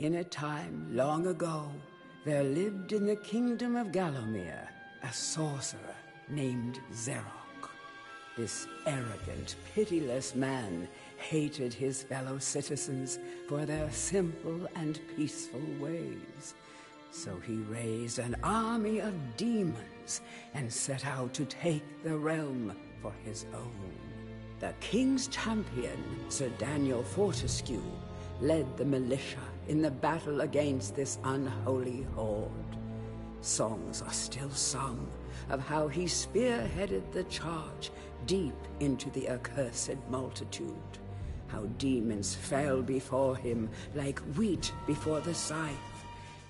In a time long ago, there lived in the kingdom of Gallowmere a sorcerer named Zarok. This arrogant, pitiless man hated his fellow citizens for their simple and peaceful ways. So he raised an army of demons and set out to take the realm for his own. The king's champion, Sir Daniel Fortescue, led the militia in the battle against this unholy horde. Songs are still sung of how he spearheaded the charge deep into the accursed multitude, how demons fell before him like wheat before the scythe,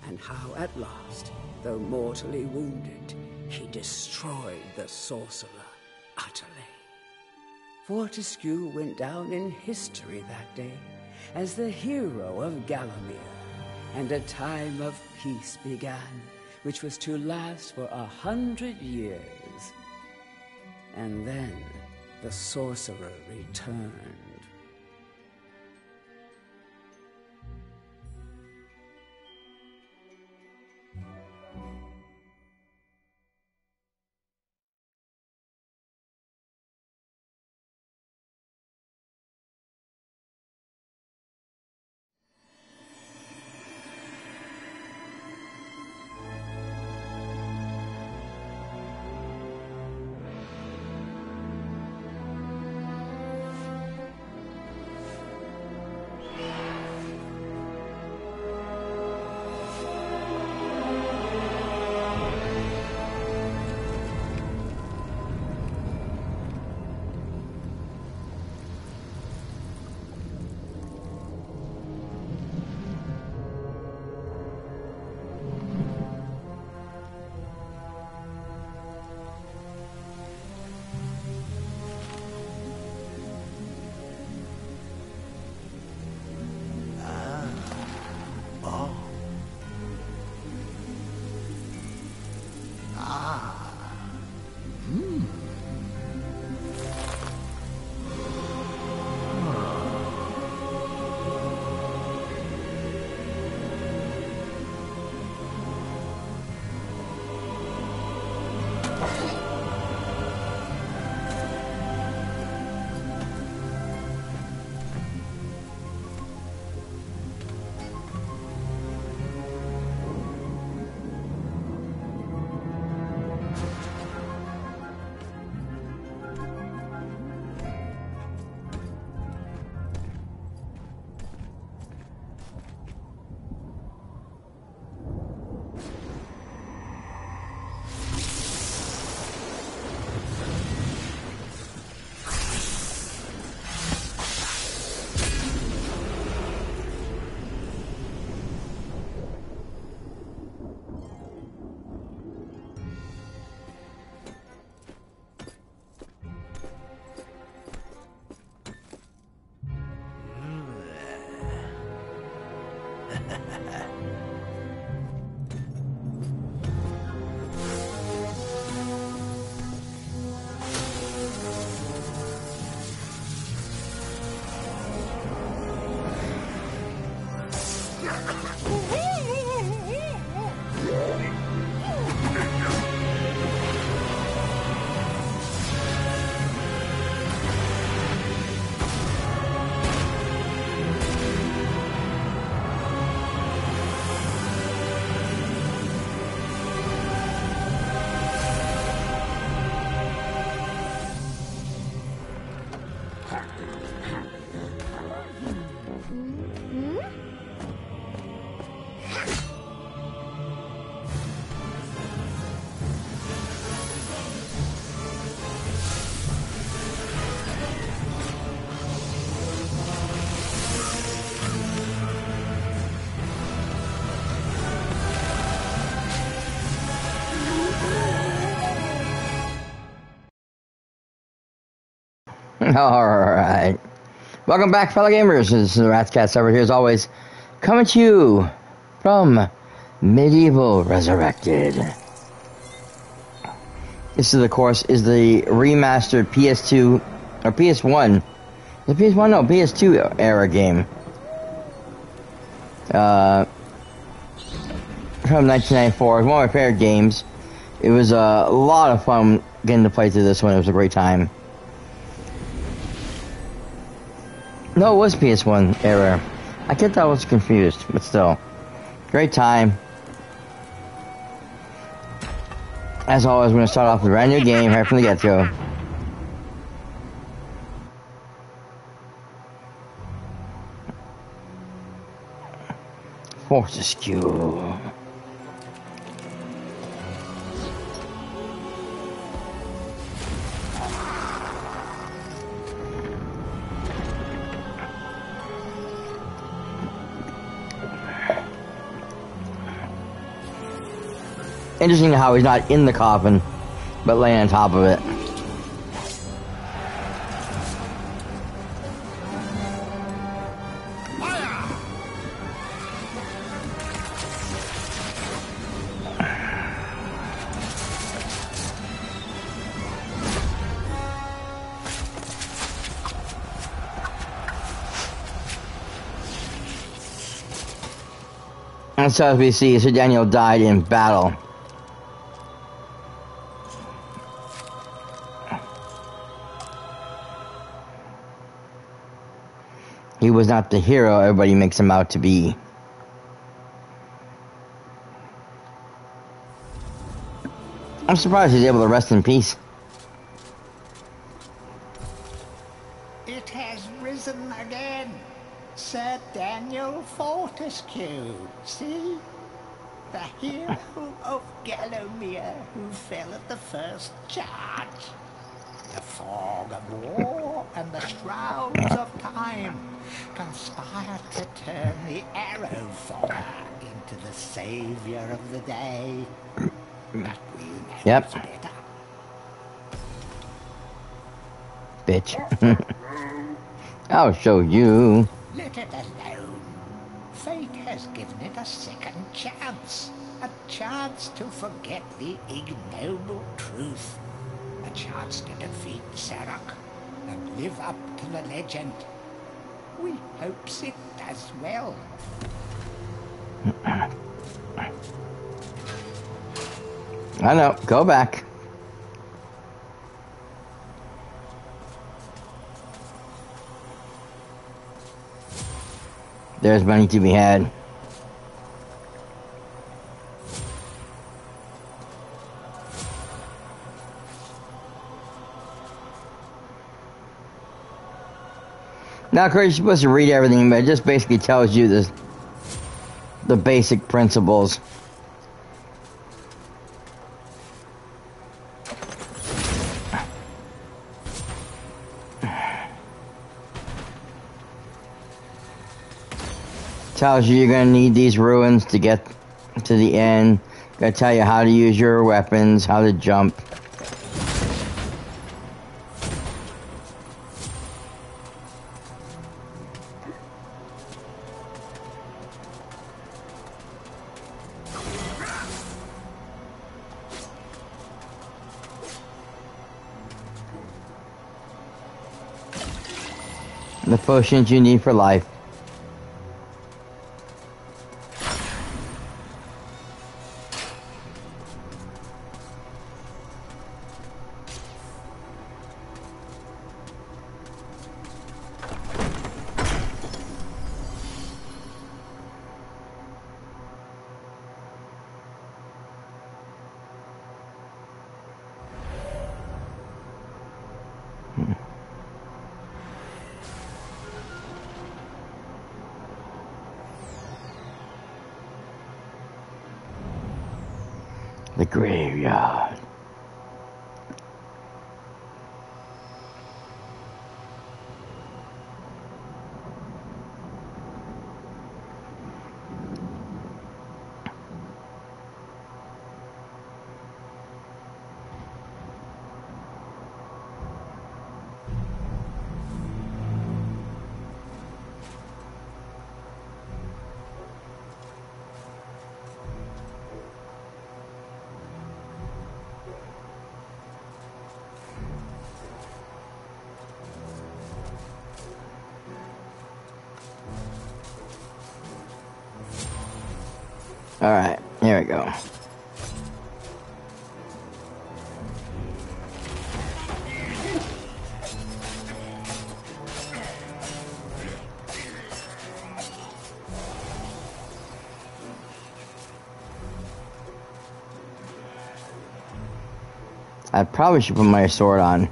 and how at last, though mortally wounded, he destroyed the sorcerer utterly. Fortescue went down in history that day as the hero of Gallowmere, and a time of peace began, which was to last for 100 years. And then the sorcerer returned. Alright. Welcome back, fellow gamers. This is the Rat's Cast over here, as always, coming to you from MediEvil Resurrected. This, of course, is the remastered PS2, or PS1. Is it PS1? No, PS2 era game. from 1994. It was one of my favorite games. It was a lot of fun getting to play through this one. It was a great time. No, it was PS1 era. I get that I was confused, but still. Great time. As always, we're going to start off with a brand new game right from the get-go. Fortescue. Interesting how he's not in the coffin, but laying on top of it. And so as we see, Sir Daniel died in battle. He was not the hero everybody makes him out to be. I'm surprised he's able to rest in peace. It has risen again. Sir Daniel Fortescue. See? The hero of Gallowmere who fell at the first charge. The fog of war and the shrouds of time conspired to turn the arrow fodder into the savior of the day. But we know it's better. Bitch. I'll show you. Let it alone. Fate has given it a second chance. A chance to forget the ignoble truth. A chance to defeat Zarok and live up to the legend. We hopes it does well. I know, go back. There's money to be had. Not crazy, you're supposed to read everything, but it just basically tells you the basic principles. Tells you you're going to need these ruins to get to the end. Going to tell you how to use your weapons, how to jump. The potions you need for life. The graveyard. Alright, here we go. I probably should put my sword on.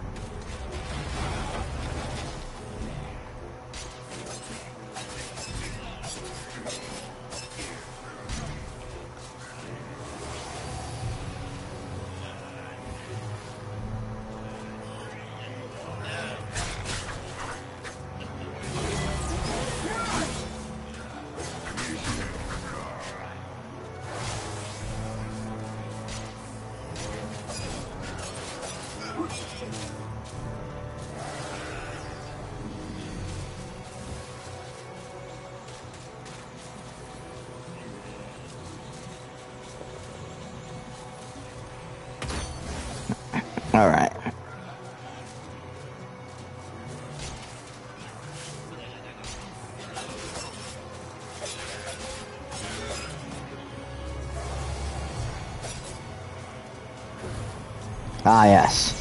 Ah, yes.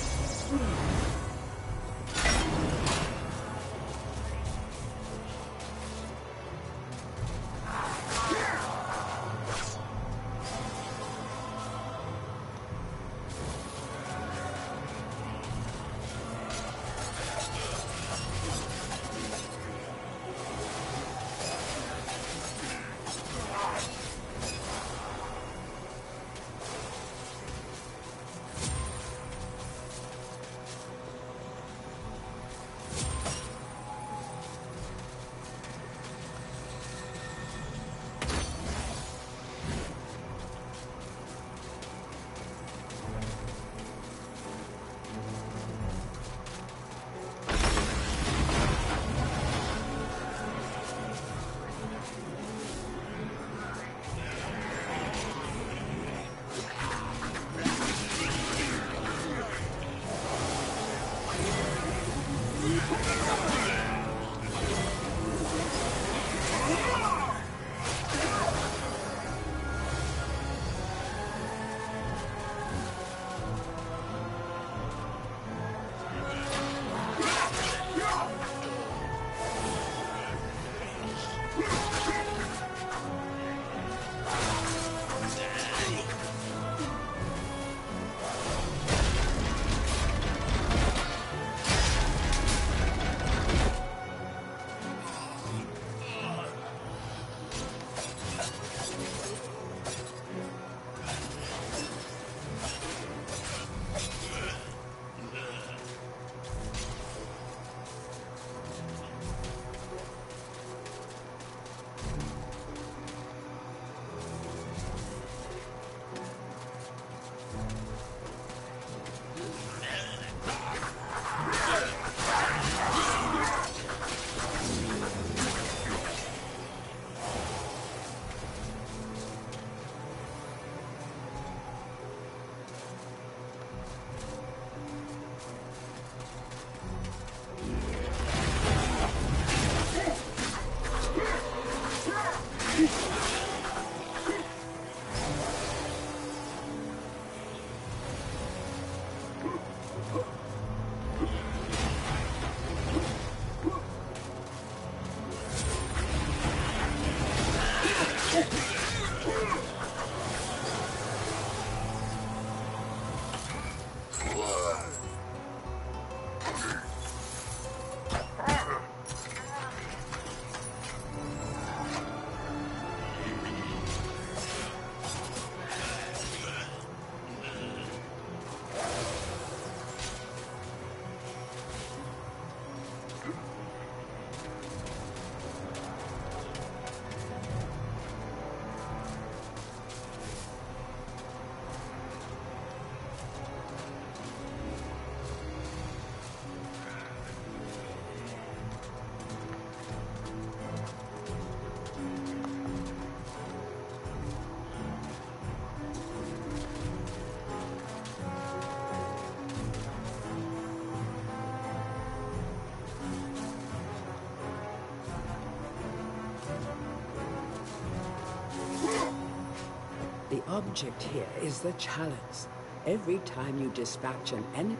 The object here is the chalice. Every time you dispatch an enemy...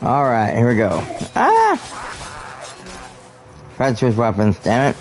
Alright, here we go. Ah! Try to switch weapons, damn it.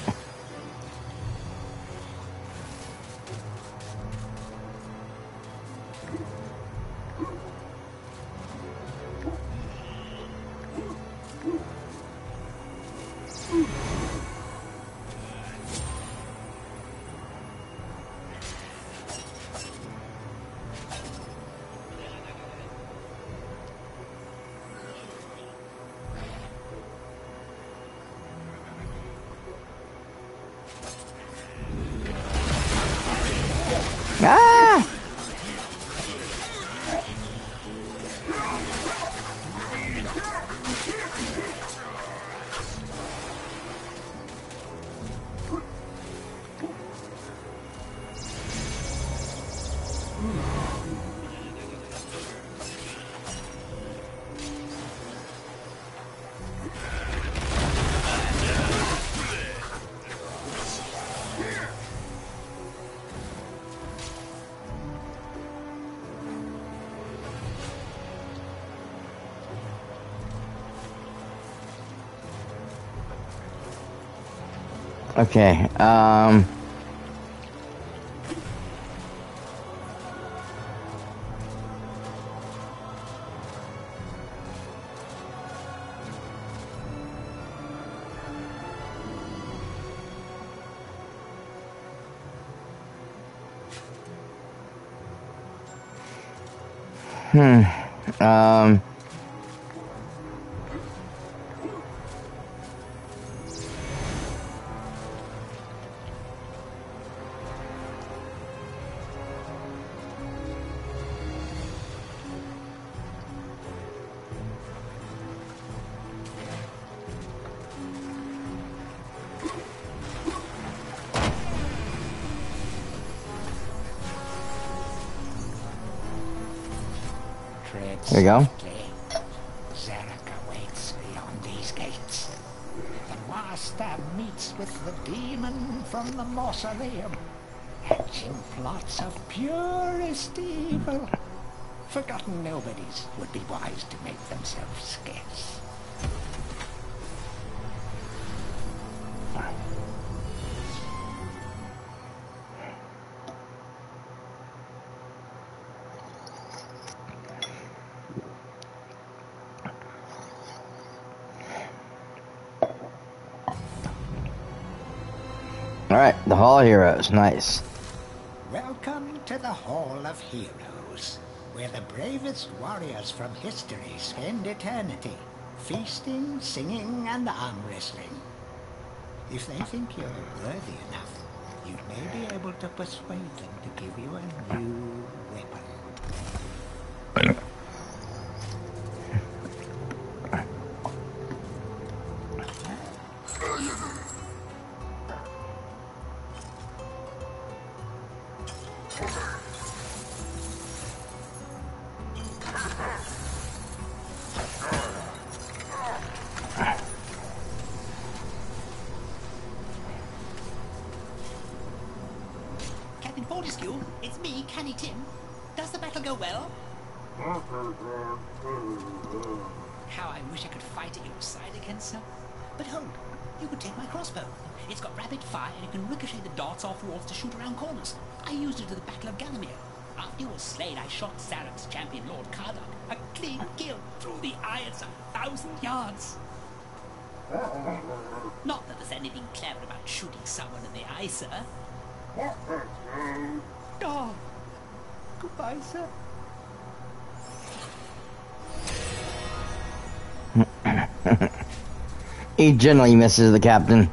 Okay, there you go. Zarok awaits beyond these gates. The master meets with the demon from the mausoleum. Hatching plots of purest evil. Forgotten nobodies would be wise to make themselves scarce. The Hall of Heroes, nice. Welcome to the Hall of Heroes, where the bravest warriors from history spend eternity, feasting, singing, and arm wrestling. If they think you're worthy enough, you may be able to persuade them to give you a new weapon. Fortescue, it's me, Canny Tim. Does the battle go well? How I wish I could fight at your side again, sir. But hold, you could take my crossbow. It's got rapid fire and it can ricochet the darts off walls to shoot around corners. I used it at the Battle of Gallowmere. After you were slain, I shot Zarek's champion, Lord Kardak, a clean kill through the irons 1,000 yards. Not that there's anything clever about shooting someone in the eye, sir. Oh, goodbye, sir. He generally misses the captain.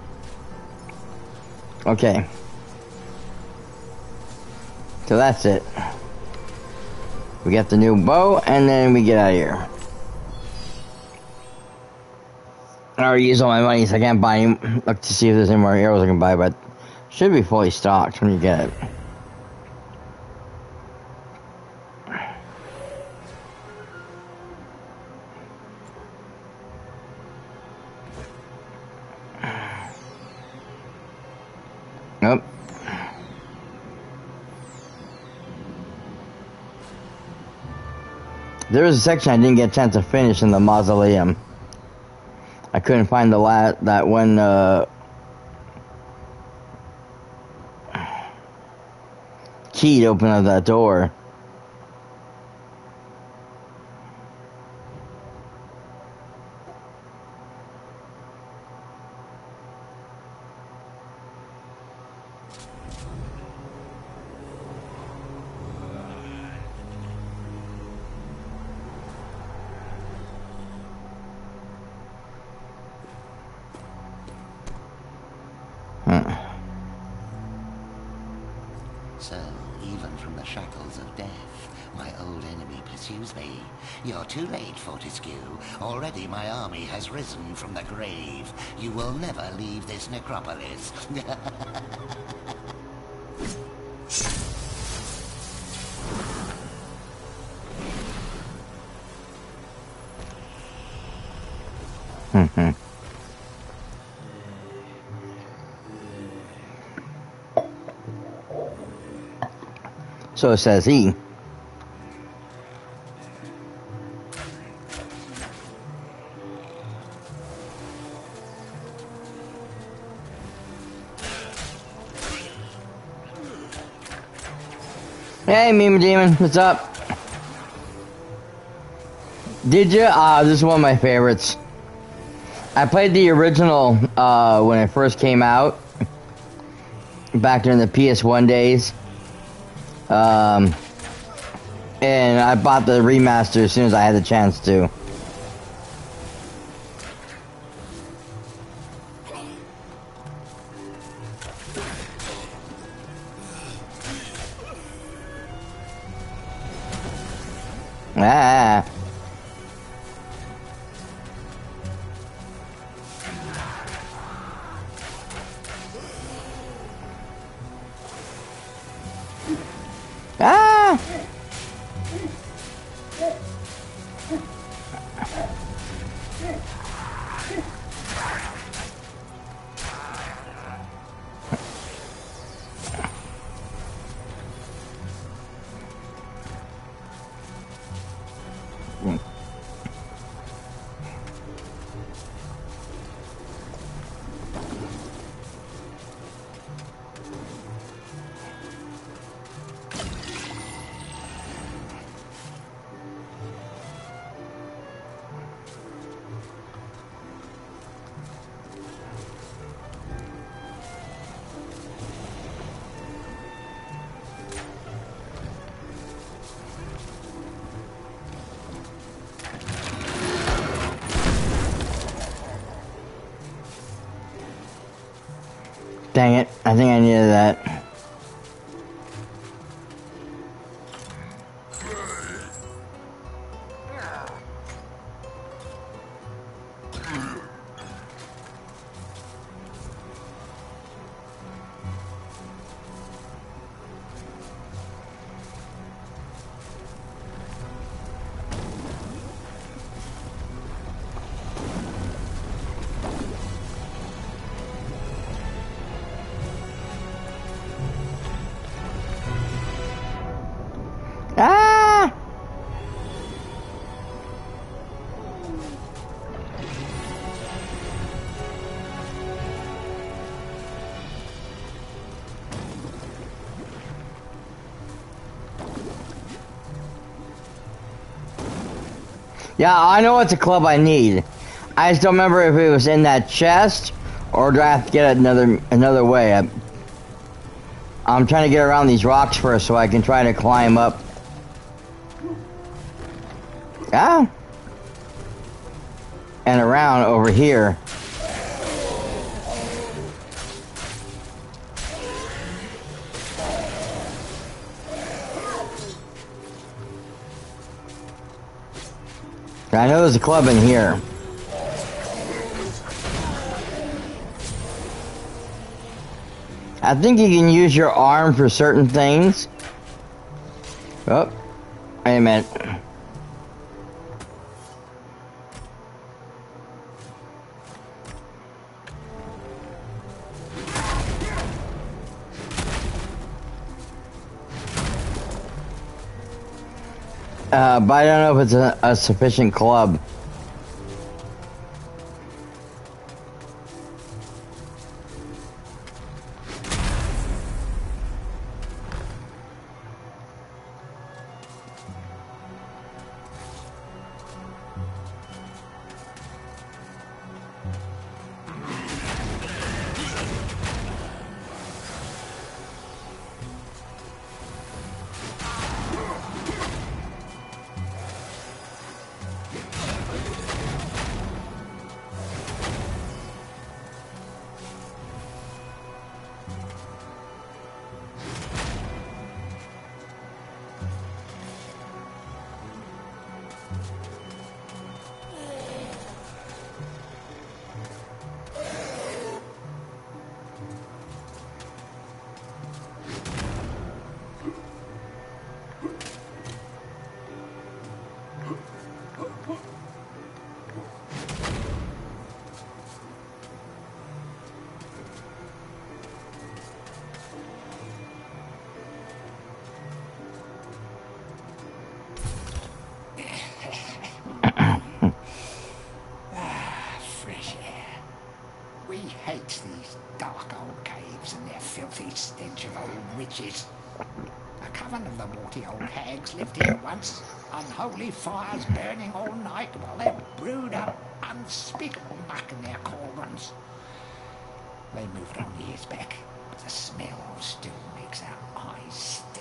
Okay. So that's it. We get the new bow, and then we get out of here. I already used all my money, so I can't buy them. Look to see if there's any more arrows I can buy, but should be fully stocked when you get it. Nope. There was a section I didn't get a chance to finish in the mausoleum. I couldn't find the that one key to open up that door. From the grave, you will never leave this necropolis. So says he. Hey, Mima Demon, what's up? Did you? This is one of my favorites. I played the original when it first came out, back during the PS1 days. And I bought the remaster as soon as I had the chance to. Dang it, I think I needed that. Yeah, I know it's a club I need. I just don't remember if it was in that chest or do I have to get it another way. I'm trying to get around these rocks first so I can try to climb up. Yeah. And around over here. I know there's a club in here. I think you can use your arm for certain things. Oh, wait a minute. But I don't know if it's a sufficient club. Fires burning all night while they brewed up unspeakable muck in their cauldrons. They moved on years back, but the smell still makes our eyes sting.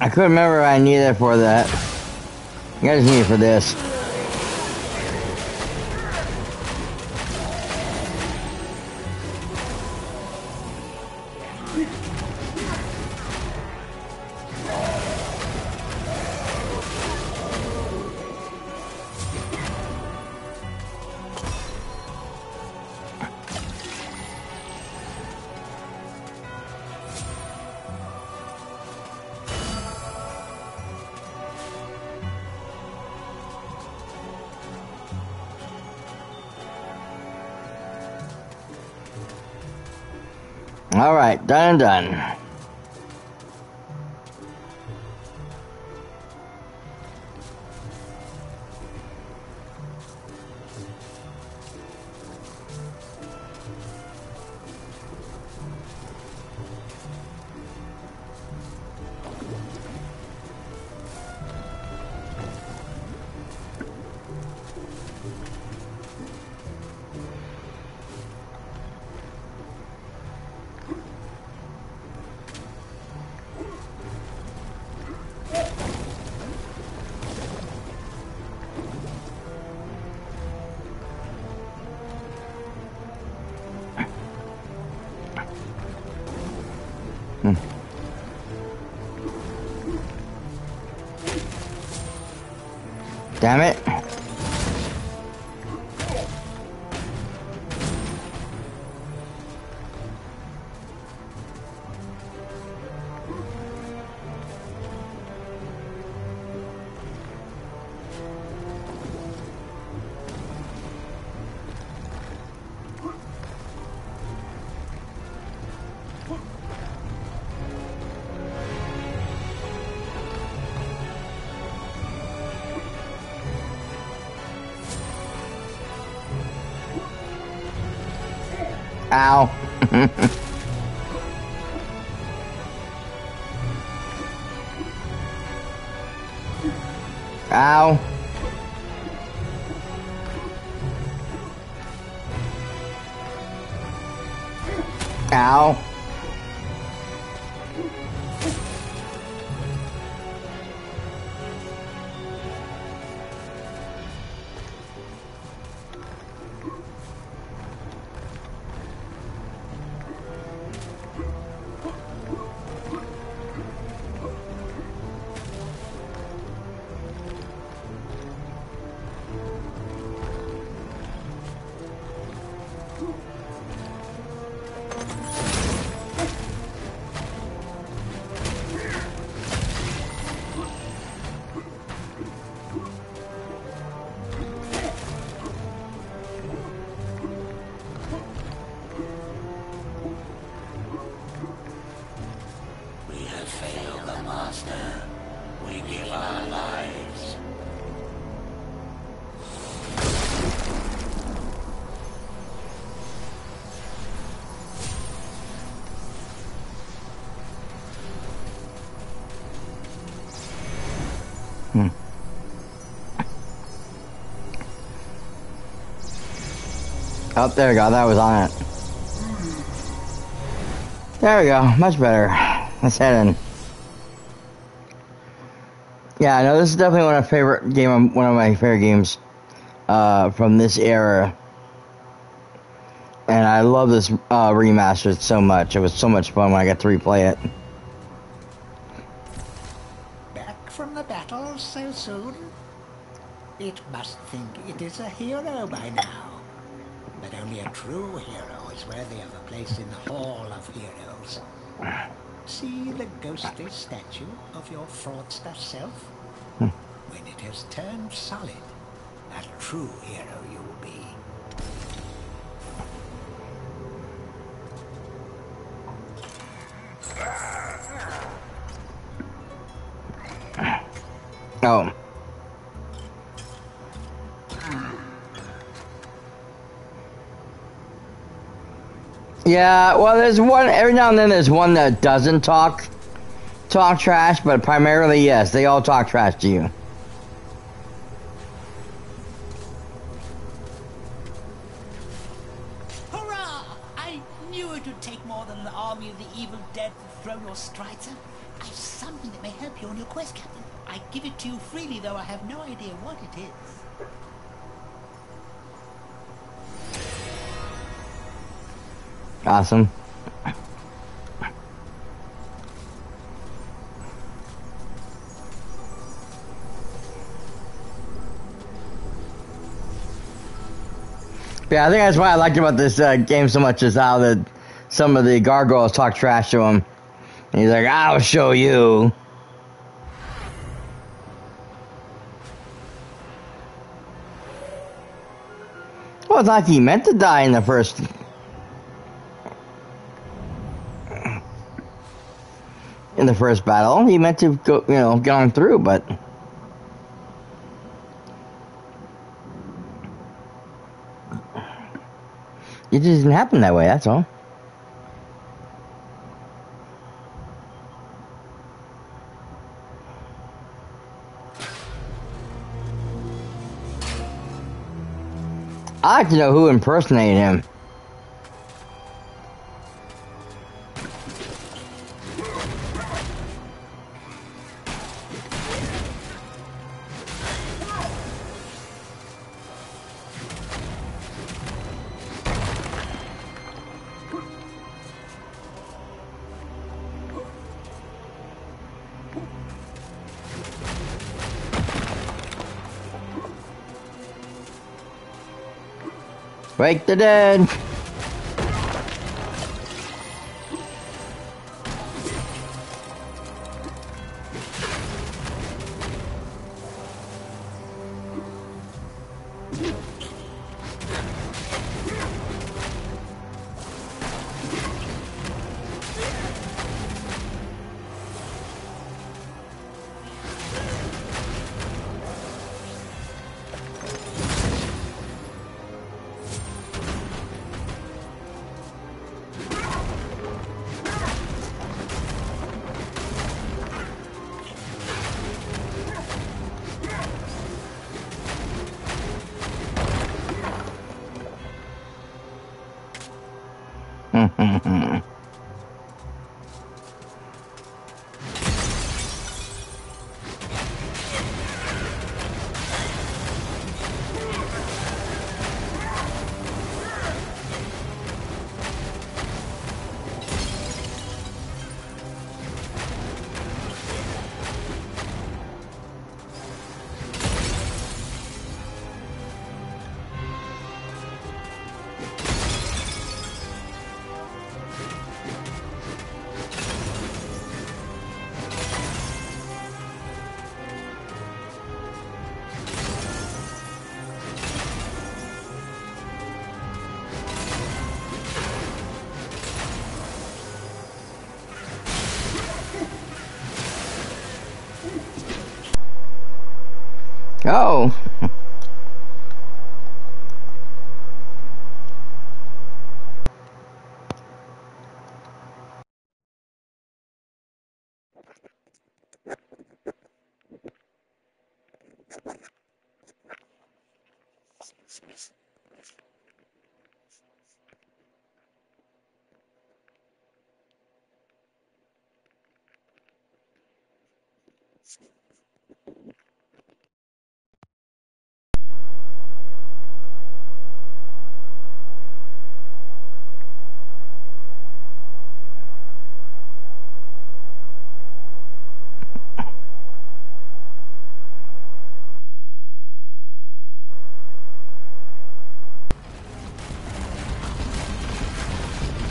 I couldn't remember if I needed it for that. I just need it for this. Alright, done and done. Damn it. Ow. Ow. Ow. Oh, there we go. That was on it. There we go. Much better. Let's head in. Yeah, I know this is definitely one of my favorite game. One of my favorite games from this era, and I love this remaster so much. It was so much fun when I got to replay it. Back from the battle so soon? It must think it is a hero by now. But only a true hero is worthy of a place in the Hall of Heroes. See the ghostly statue of your fraudster self? When it has turned solid, a true hero you will be. Oh. Yeah, well, there's one, every now and then there's one that doesn't talk trash, but primarily, yes, they all talk trash to you. Hurrah! I knew it would take more than the army of the evil dead to throw your strides up. I've something that may help you on your quest, Captain. I give it to you freely, though I have no idea what it is. Awesome. Yeah, I think that's why I liked about this game so much is how the some of the gargoyles talk trash to him. And he's like, I'll show you. Well, it's like he meant to die in the first... In the first battle, he meant to go, you know, gone through, but it just didn't happen that way. That's all. I like to know who impersonated him. Break the dead! Oh!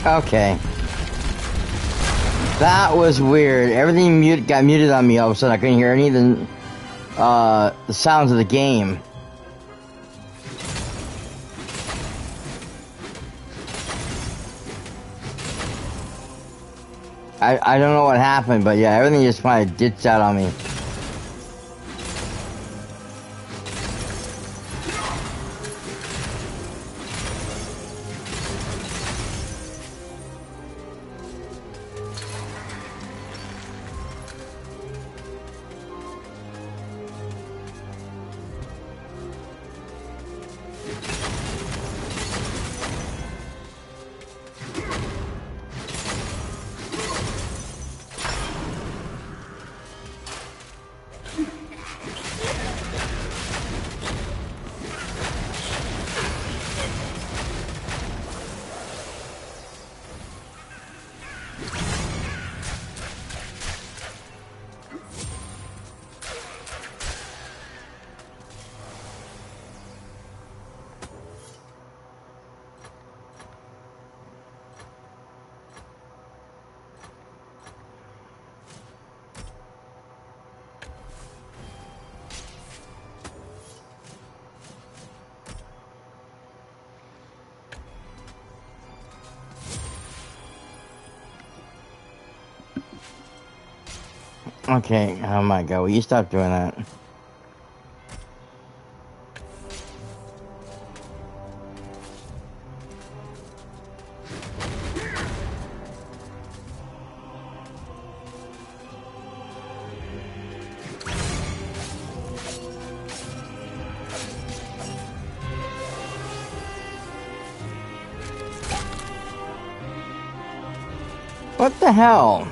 Okay. That was weird. Everything got muted on me all of a sudden. I couldn't hear any of the sounds of the game. I don't know what happened, but yeah, everything just kind of ditched out on me. Okay, oh my god, will you stop doing that? What the hell?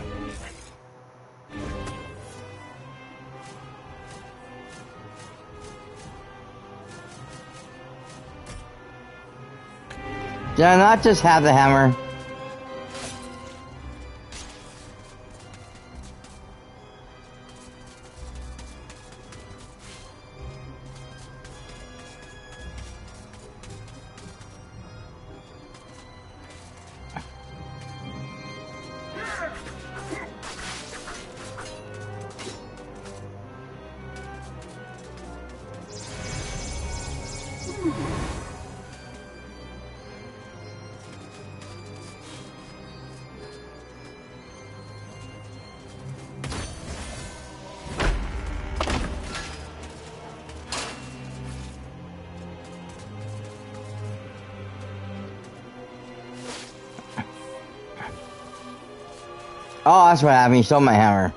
Did I not just have the hammer? Oh, that's what happened. He stole my hammer.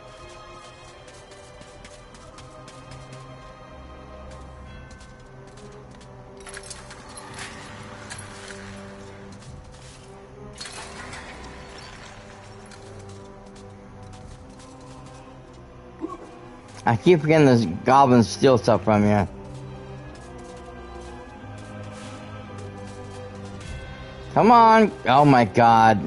I keep forgetting this goblin steals stuff from you. Come on! Oh my god.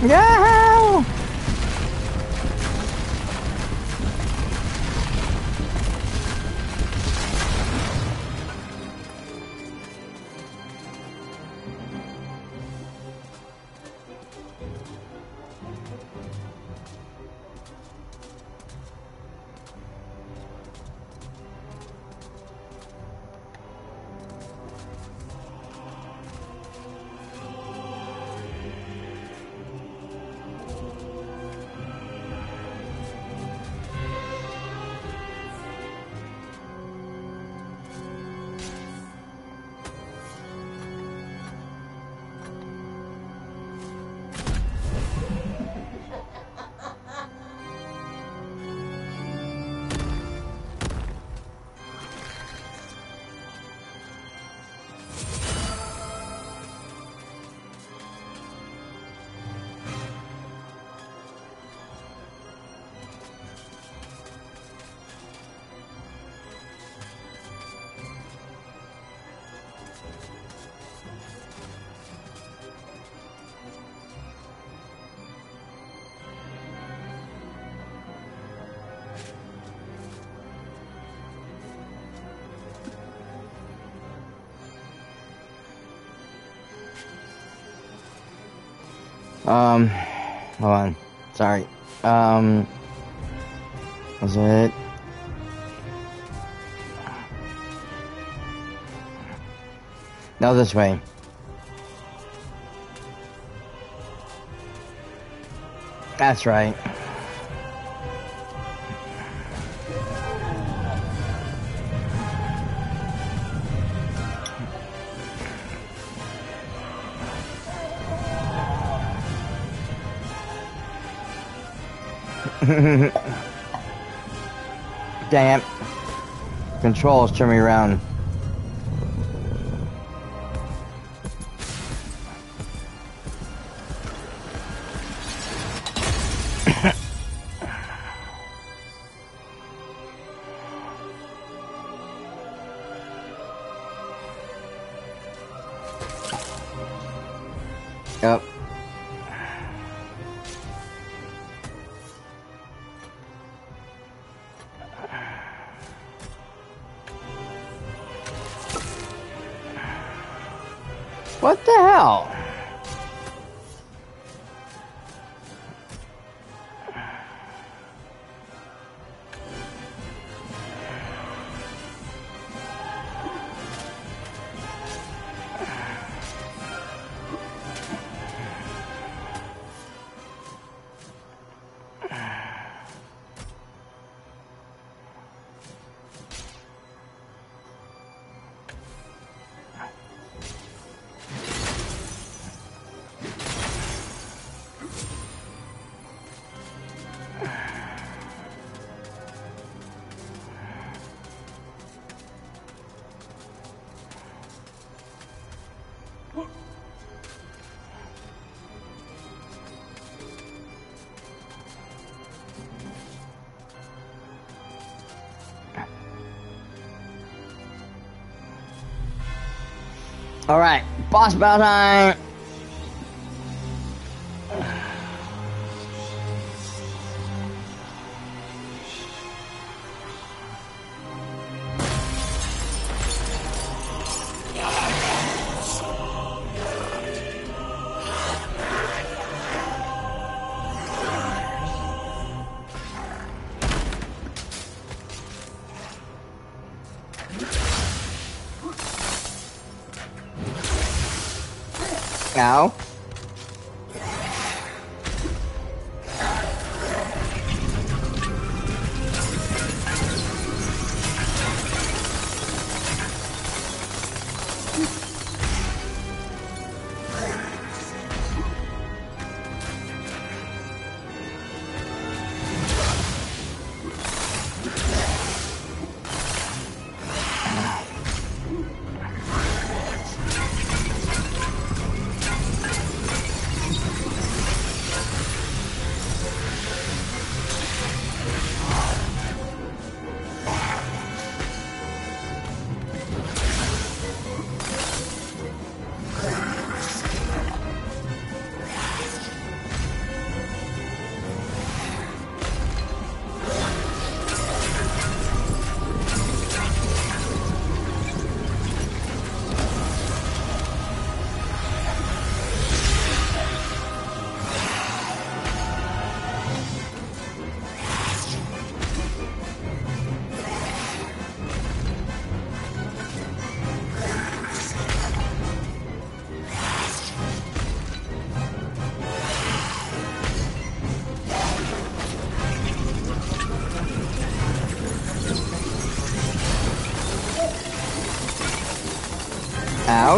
No! Hold on. Sorry. Was it? No, this way. That's right. Damn. Controls turn me around. What the hell? All right, boss battle time. Now.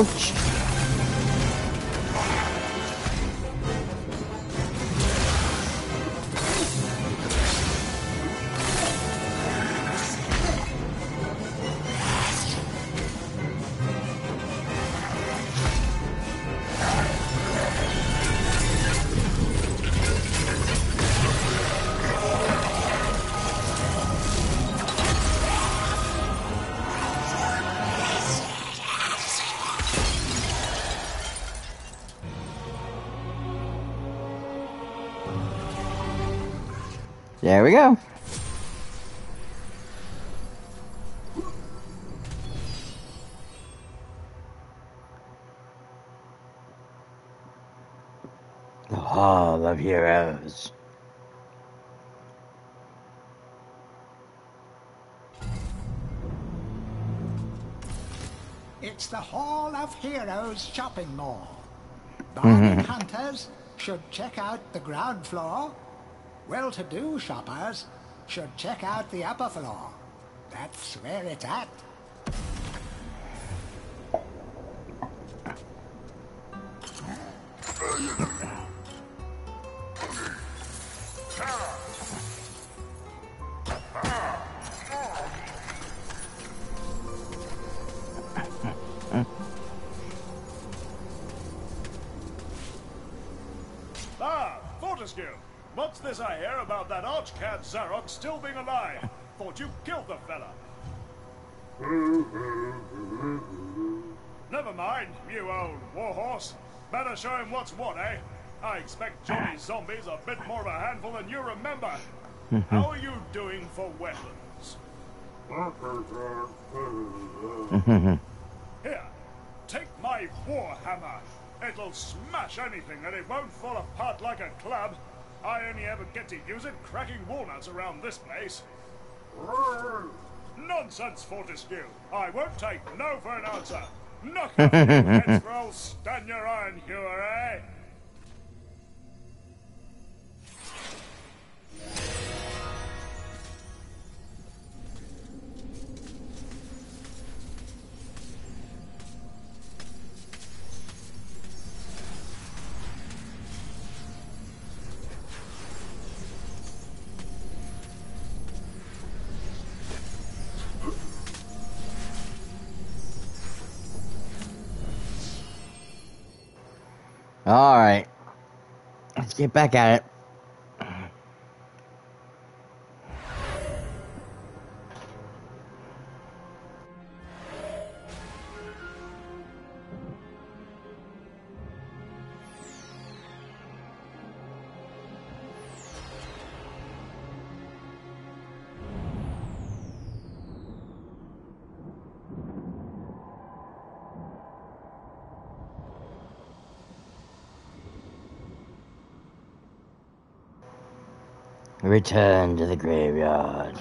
Ouch. There we go. The Hall of Heroes. It's the Hall of Heroes shopping mall. Bargain hunters should check out the ground floor. Well-to-do shoppers should check out the upper floor. That's where it's at. Ah, Fortescue. What's this I hear about that arch-cad Zarok still being alive? Thought you killed the fella. Never mind, you old warhorse. Better show him what's what, eh? I expect Johnny's zombies are a bit more of a handful than you remember. How are you doing for weapons? Here, take my war hammer. It'll smash anything and it won't fall apart like a club. I only ever get to use it cracking walnuts around this place. Nonsense, Fortescue. I won't take no for an answer. Knock off your heads for old stand your iron hewer, eh? All right, let's get back at it. Return to the graveyard.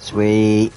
Sweet.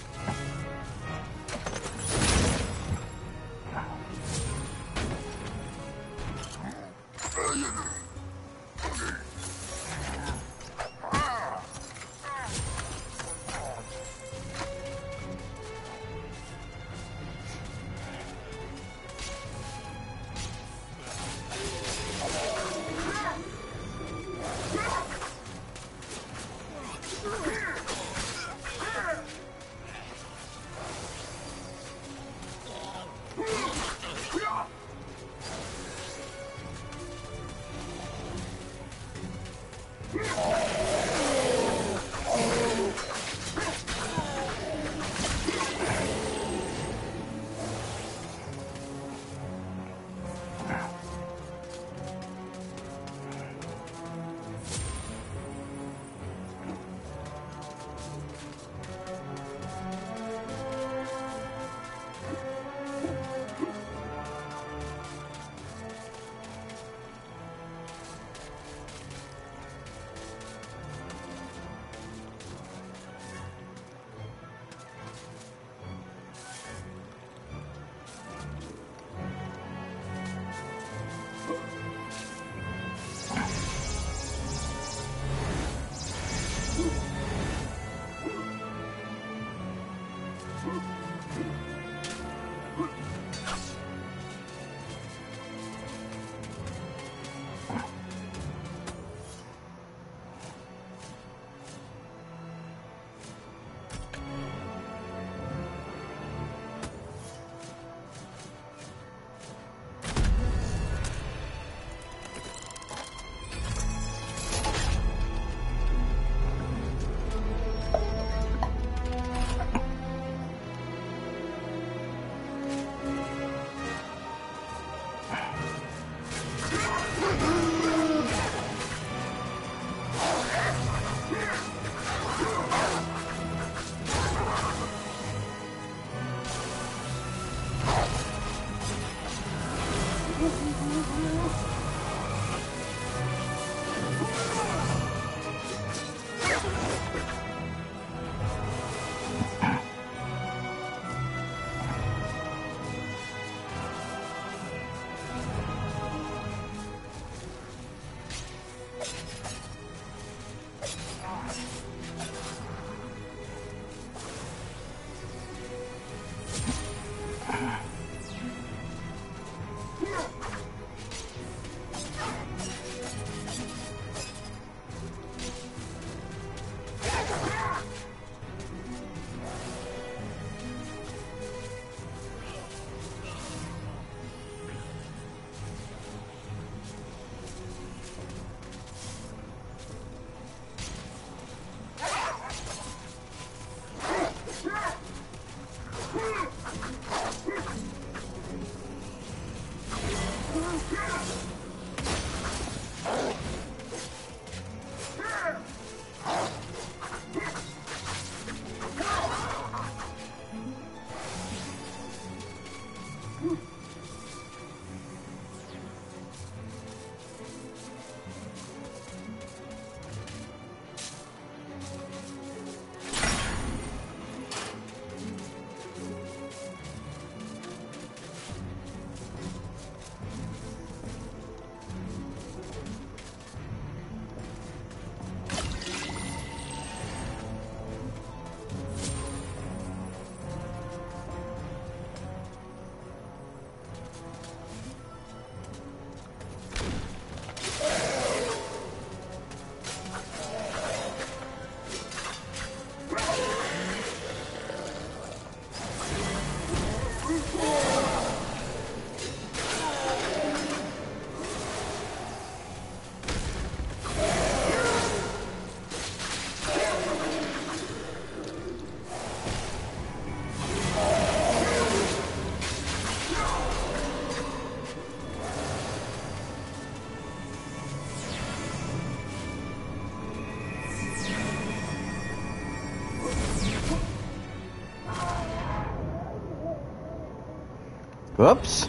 Oops.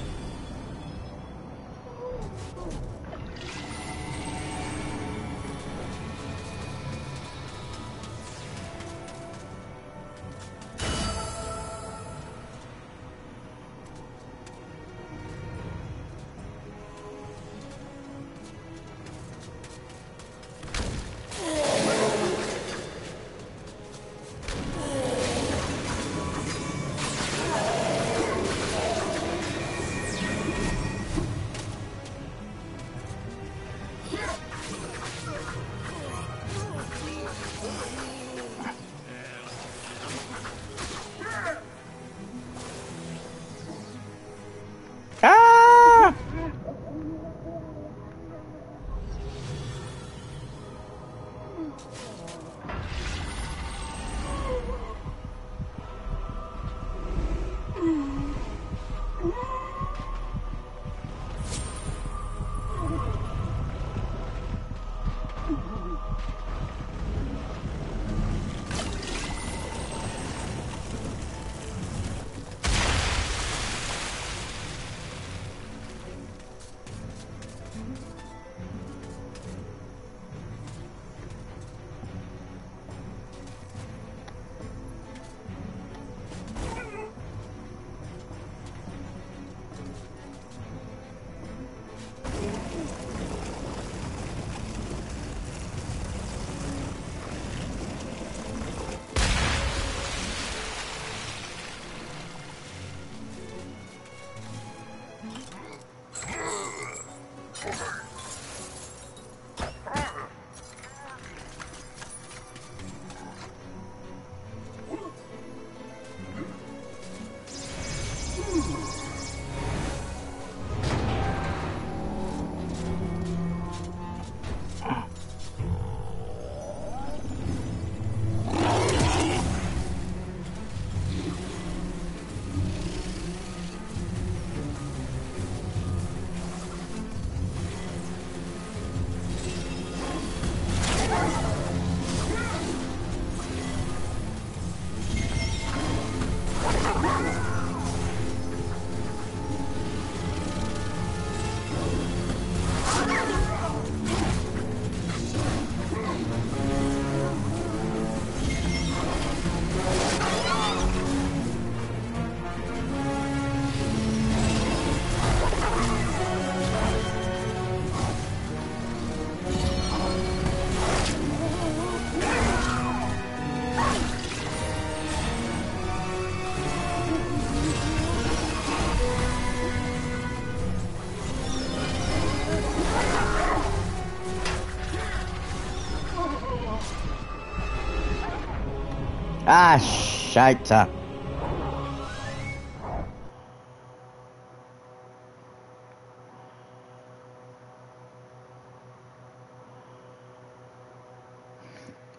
Ah, shite.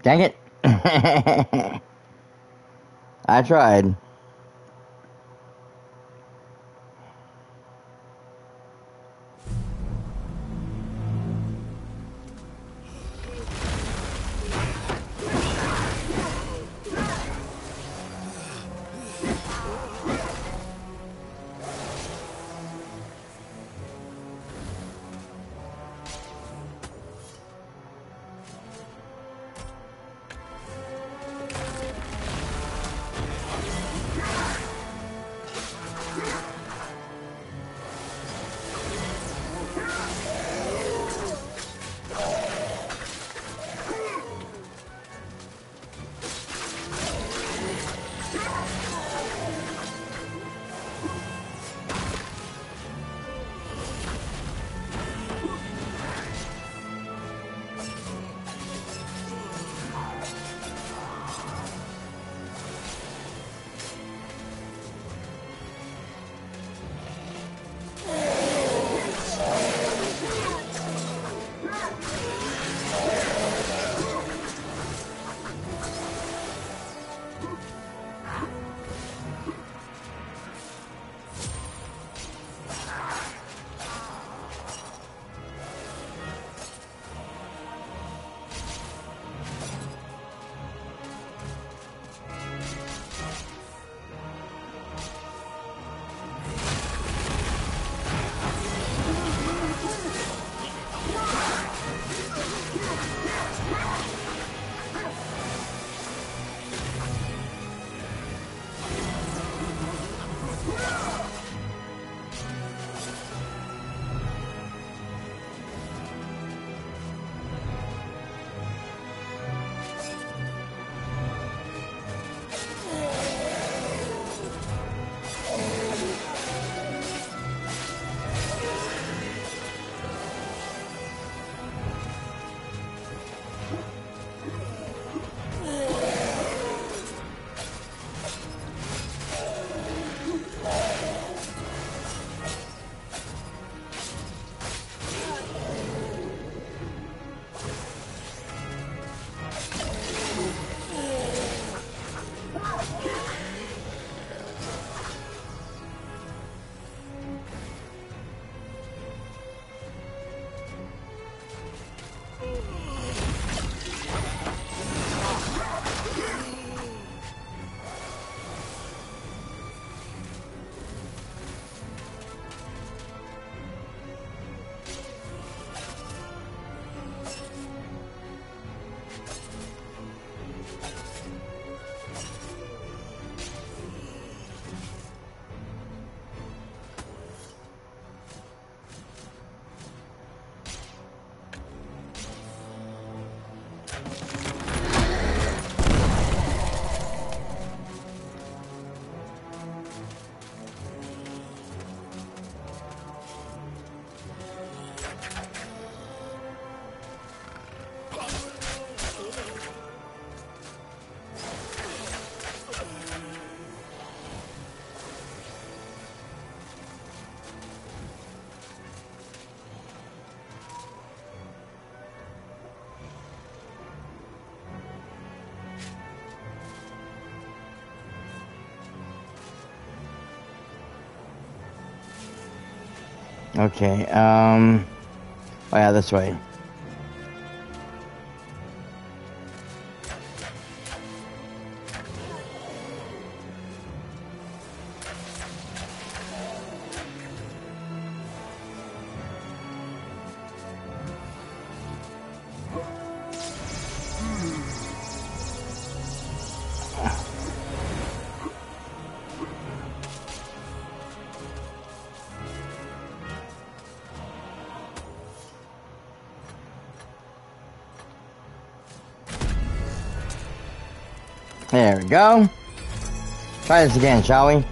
Dang it. I tried. Okay, oh yeah, this way. There we go. Try this again, shall we?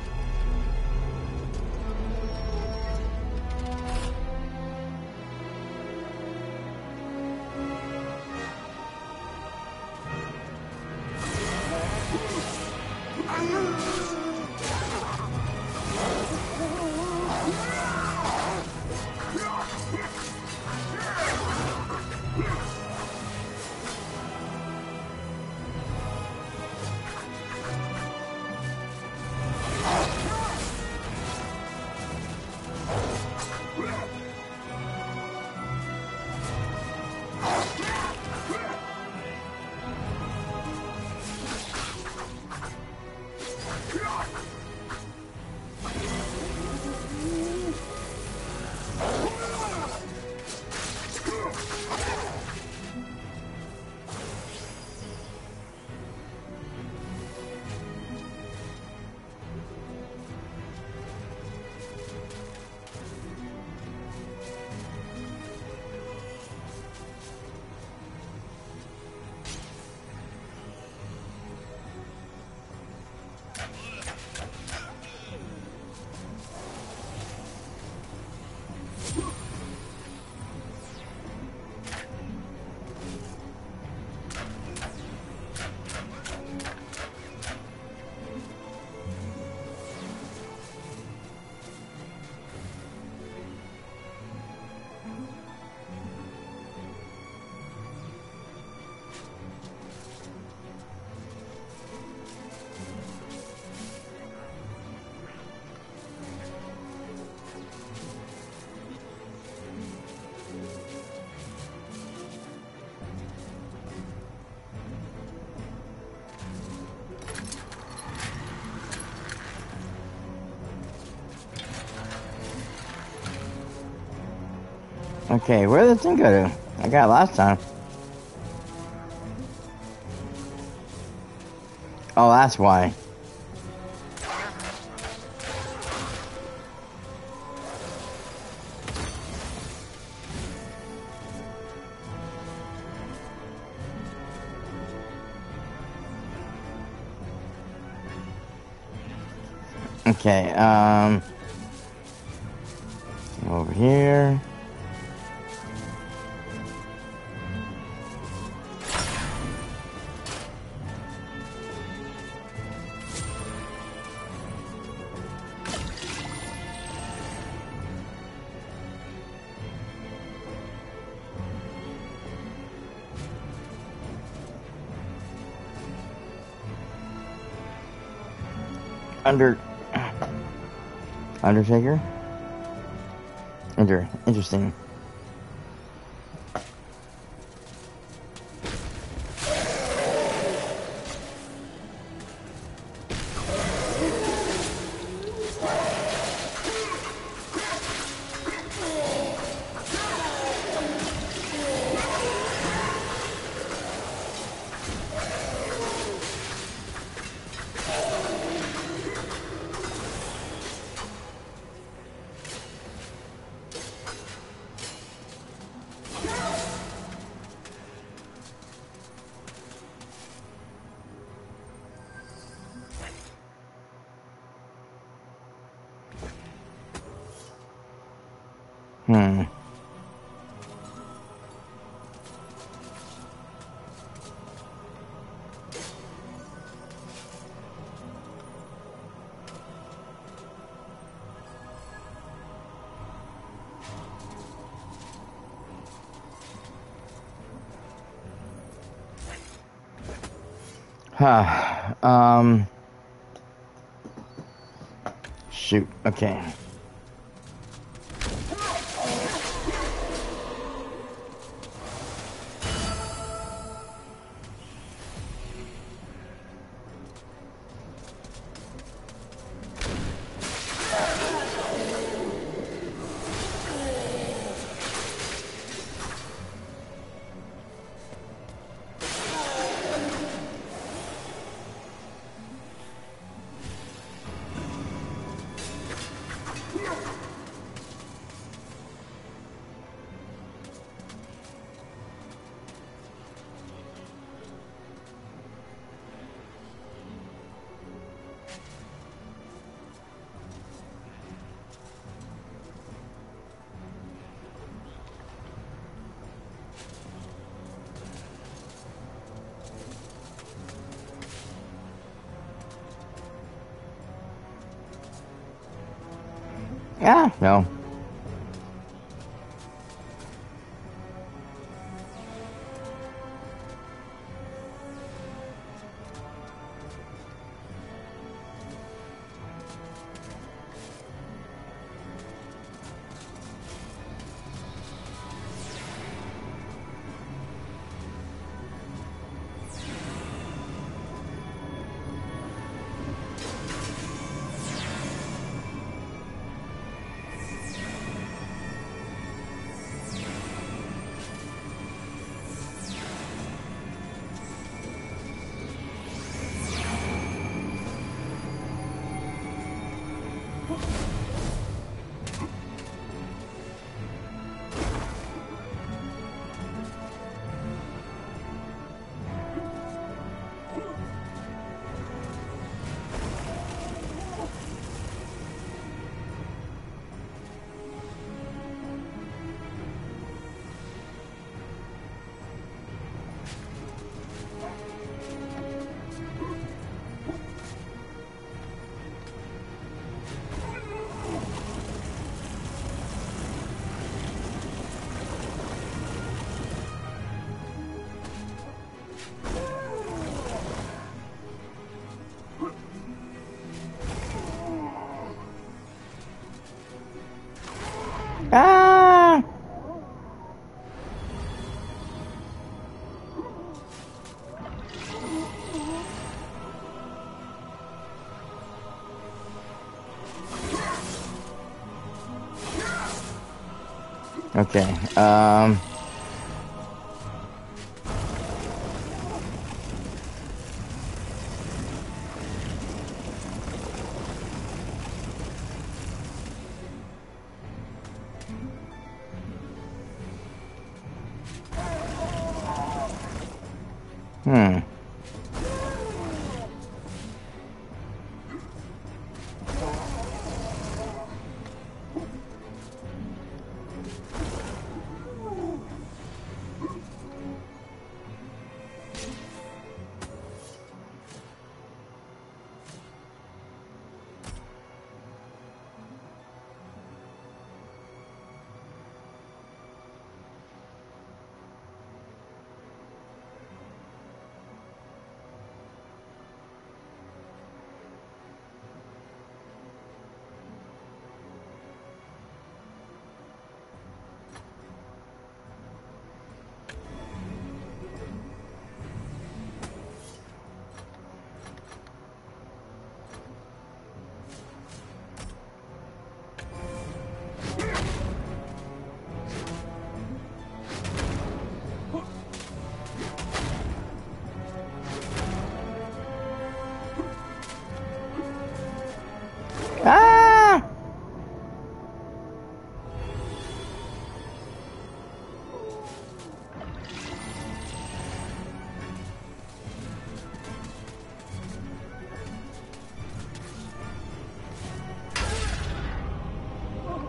Okay, where did the thing go to? I got it last time. Oh, that's why. Okay, over here. Undertaker? Interesting. Shoot, okay. Yeah, no. Okay.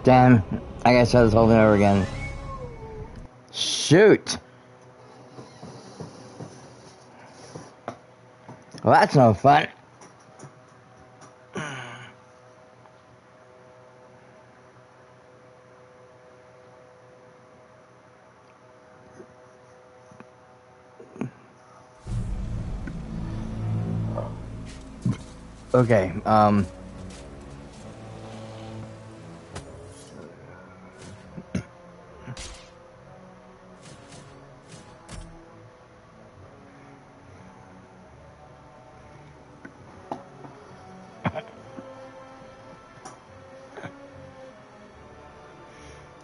Damn, I gotta try this whole thing over again. Shoot! Well, that's no fun. Okay,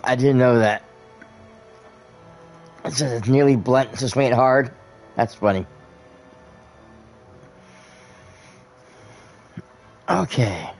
I didn't know that. It says it's nearly blunt, it's just made hard. That's funny. Okay.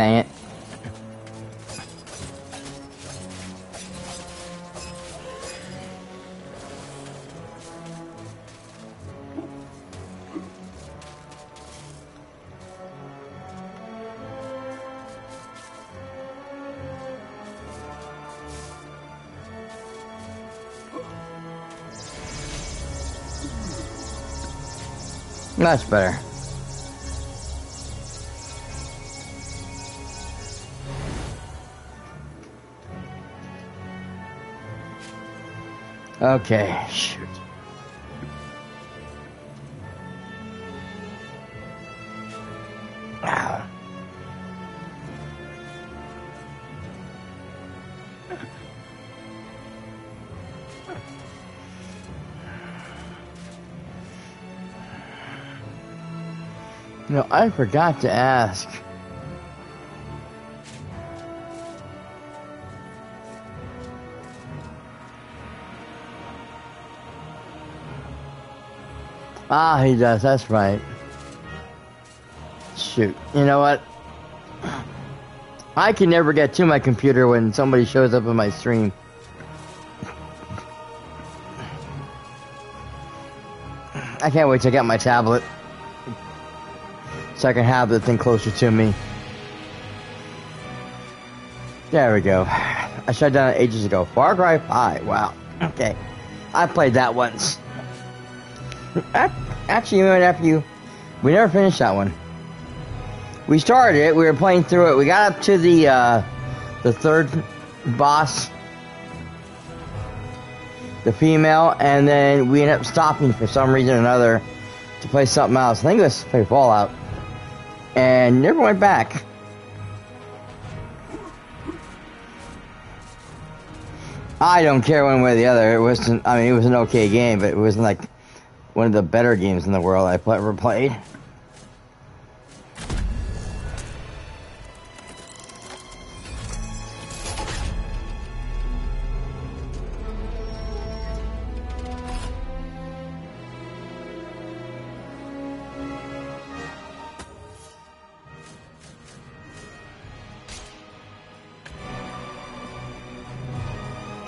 dang it. That's better. Okay, shoot. No, I forgot to ask. Ah, he does, that's right. Shoot, you know what? I can never get to my computer when somebody shows up in my stream. I can't wait to get my tablet, so I can have the thing closer to me. There we go. I shut down it ages ago. Far Cry 5, wow. Okay. I played that once. Actually, we never finished that one. We started it, we were playing through it, we got up to the third boss, the female, and then we ended up stopping for some reason or another to play something else. I think it was to play Fallout. And never went back. I don't care one way or the other. It wasn't, I mean, it was an okay game, but it wasn't like one of the better games in the world I've ever played.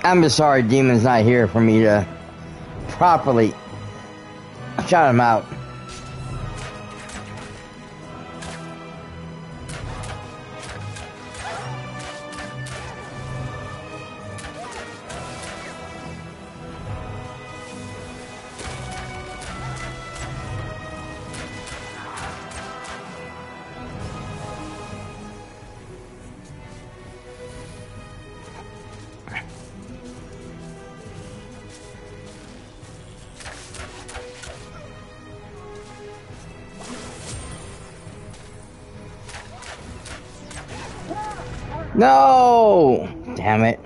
I'm just sorry Demon's not here for me to properly shout him out. No! Damn it.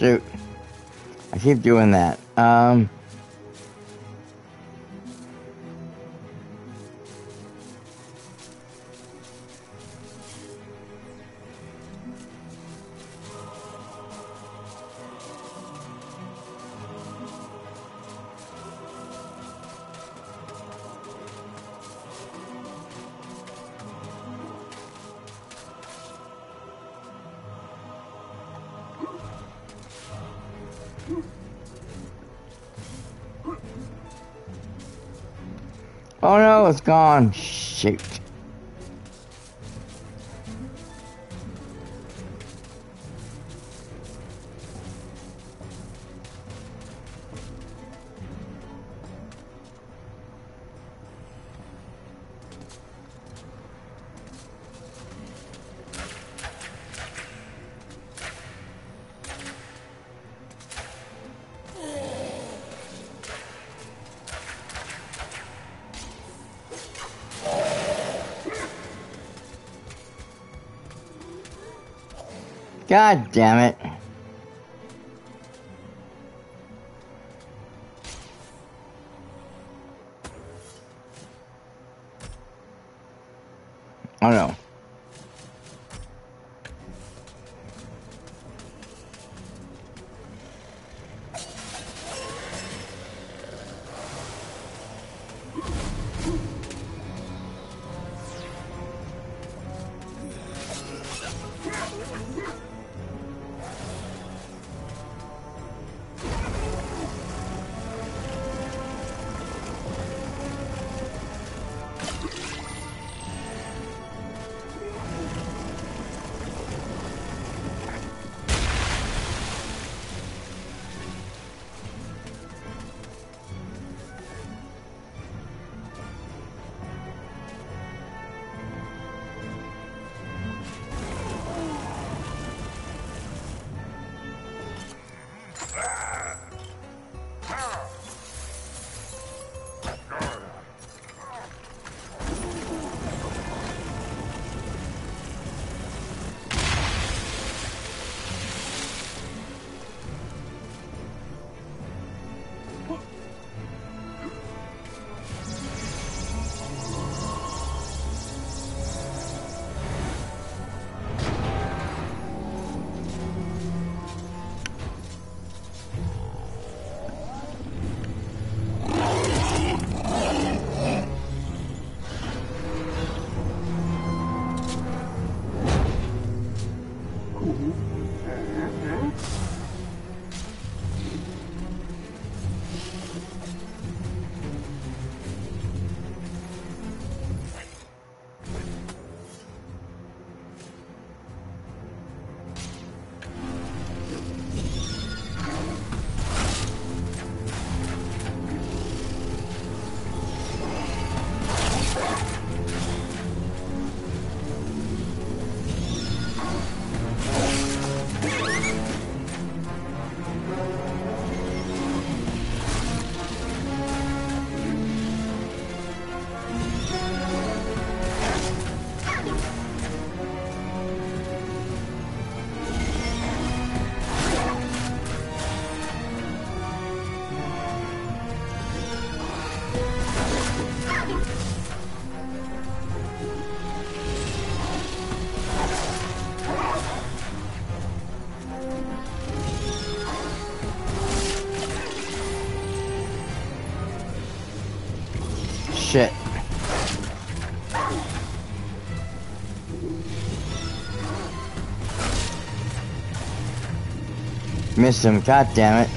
Shoot. I keep doing that. Oh no, it's gone. Shoot. God damn it. Oh no. Shit. Missed him, god damn it.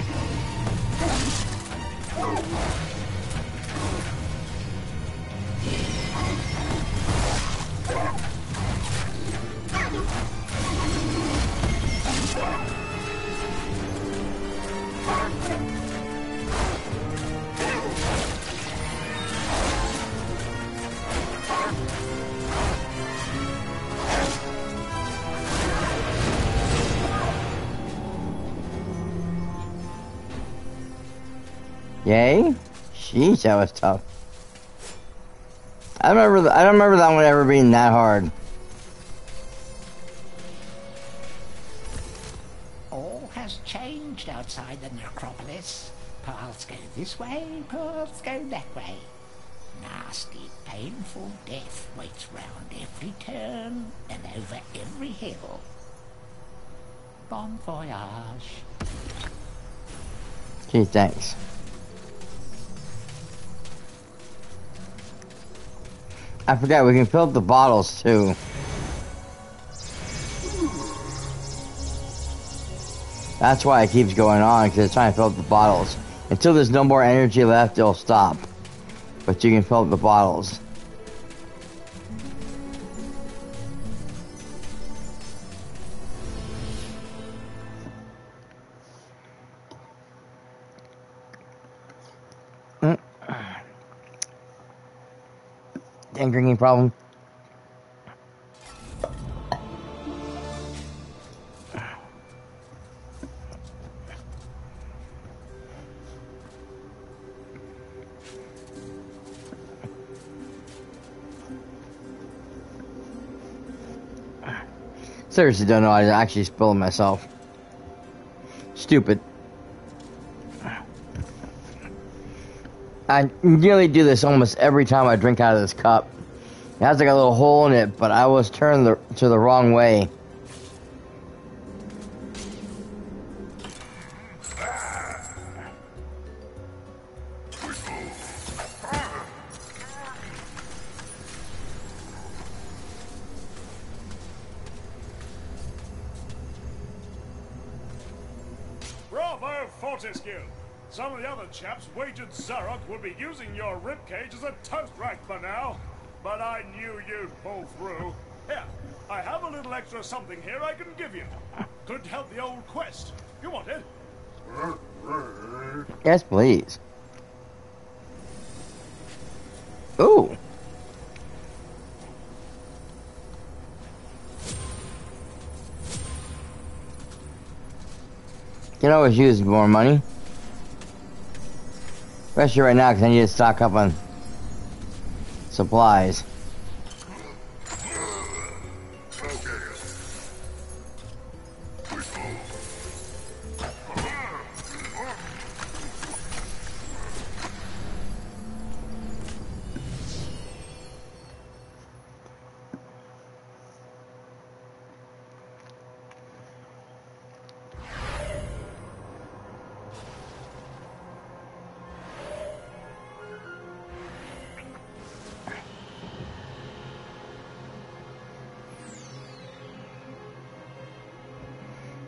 Yay? Jeez, that was tough. I don't remember that one ever being that hard. all has changed outside the necropolis. Paths go this way, paths go that way. Nasty, painful death waits round every turn and over every hill. Bon voyage. Okay, thanks. I forgot we can fill up the bottles too. That's why it keeps going on, because it's trying to fill up the bottles. Until there's no more energy left, it'll stop. But you can fill up the bottles. Dang drinking problem. Seriously, don't know. I actually spilled myself. Stupid. I nearly do this almost every time I drink out of this cup. It has like a little hole in it, but I was turned to the wrong way. Chaps wagered Zarok would be using your ribcage as a toast rack by now, but I knew you'd pull through. Here, I have a little extra something here I can give you. Could help the old quest. You want it? Yes, please. Ooh. Can always use more money. Especially right now, because I need to stock up on supplies.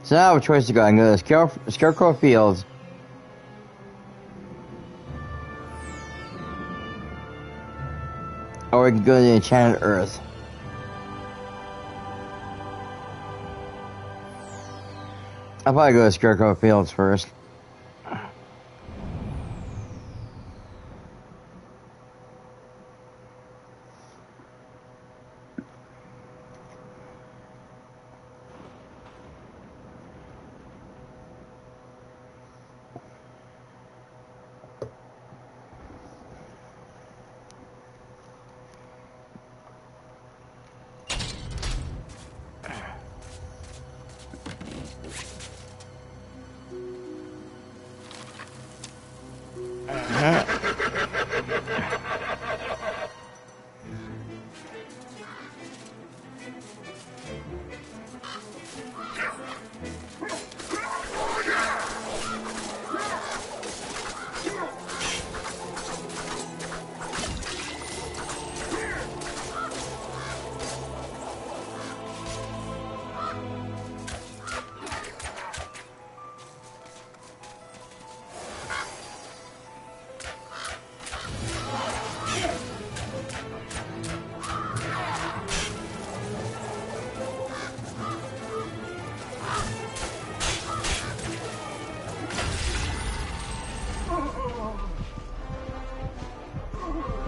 So now I have a choice to go. I can go to the Scarecrow Fields. Or we can go to the Enchanted Earth. I'll probably go to Scarecrow Fields first.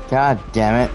God damn it.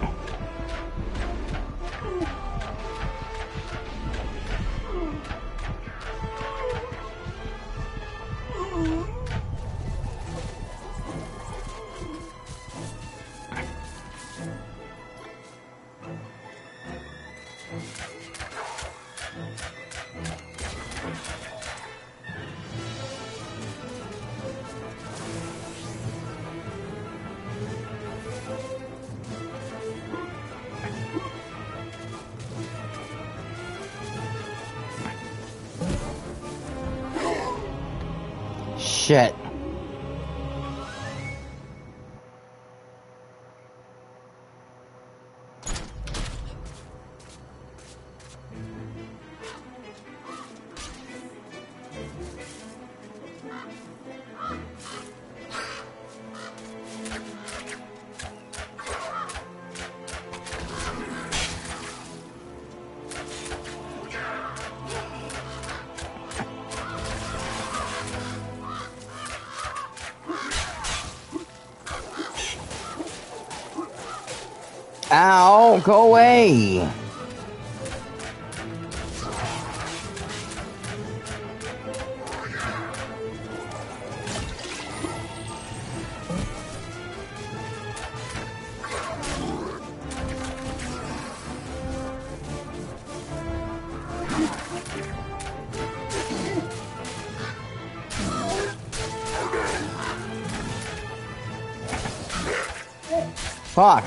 shit. Ow, go away! Fuck!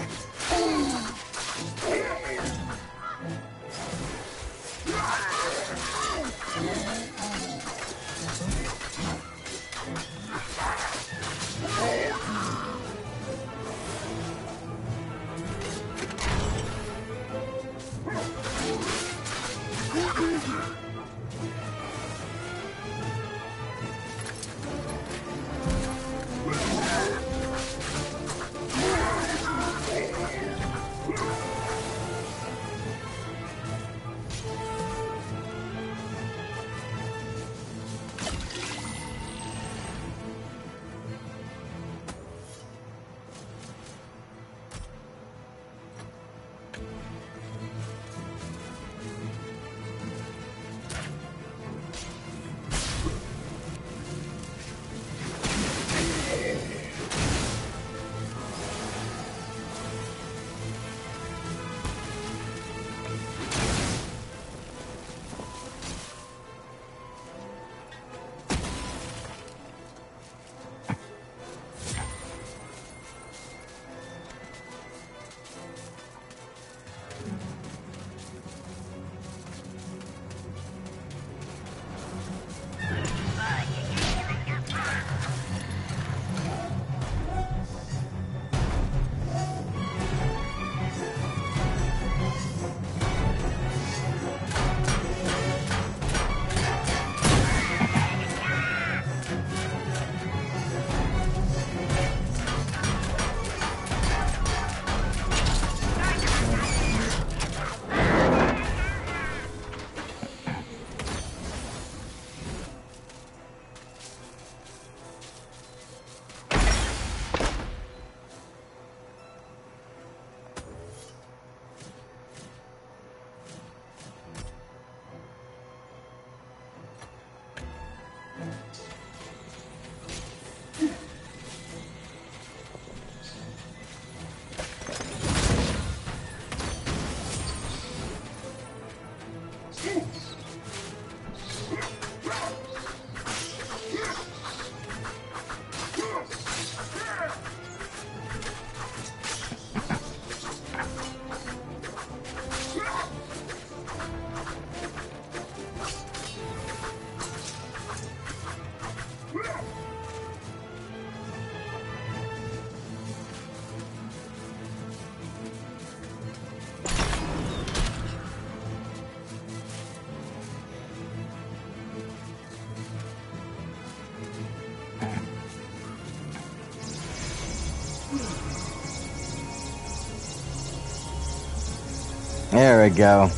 There we go.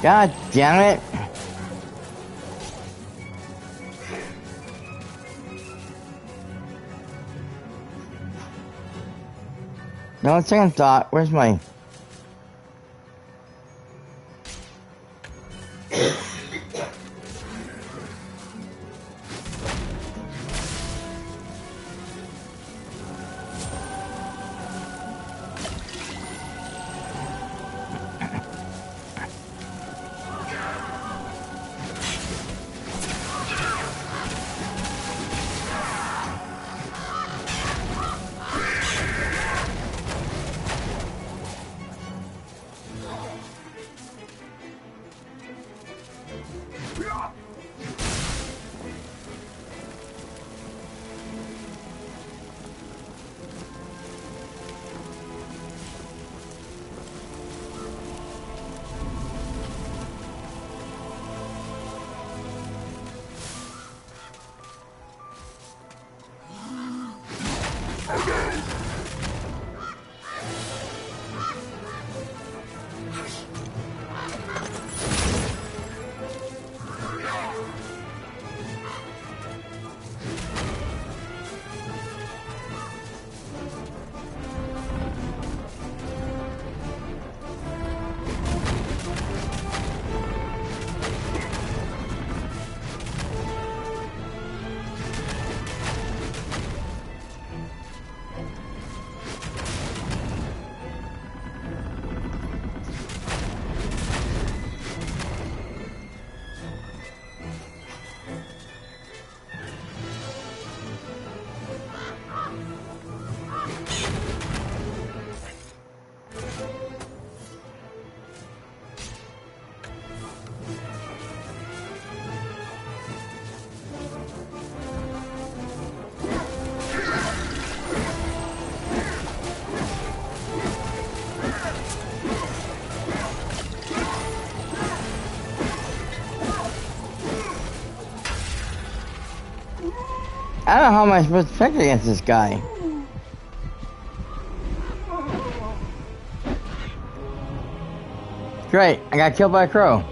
God damn it. No second thought, where's my... I don't know how am I supposed to protect against this guy. Great, I got killed by a crow.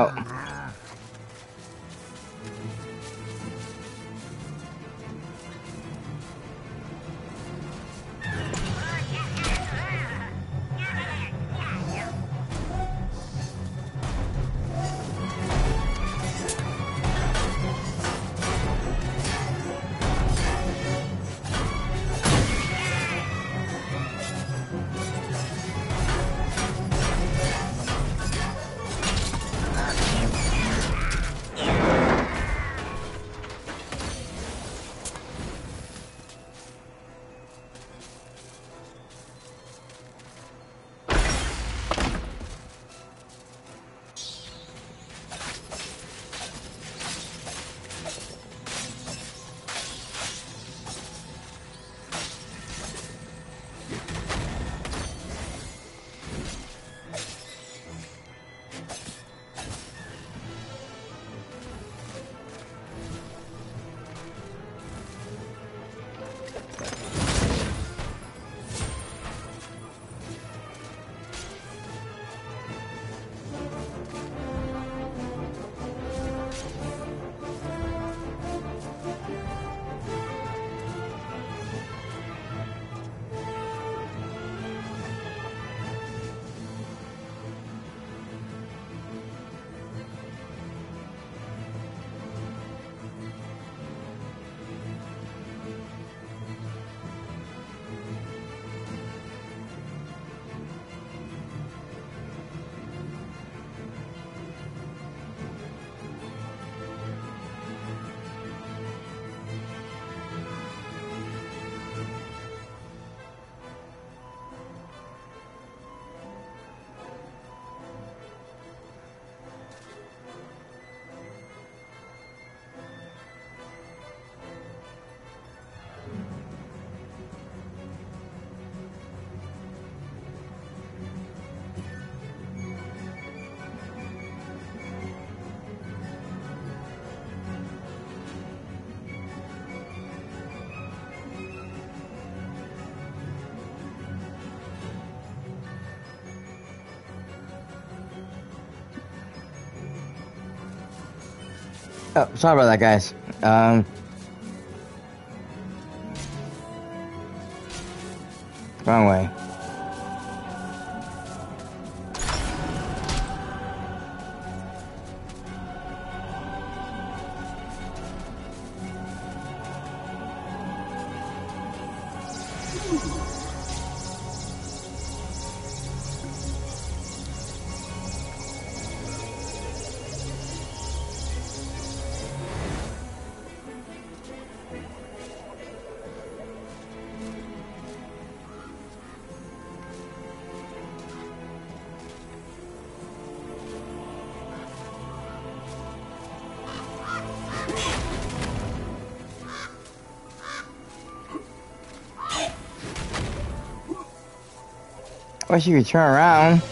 Out. Oh, sorry about that, guys. Wrong way. Or she could turn around.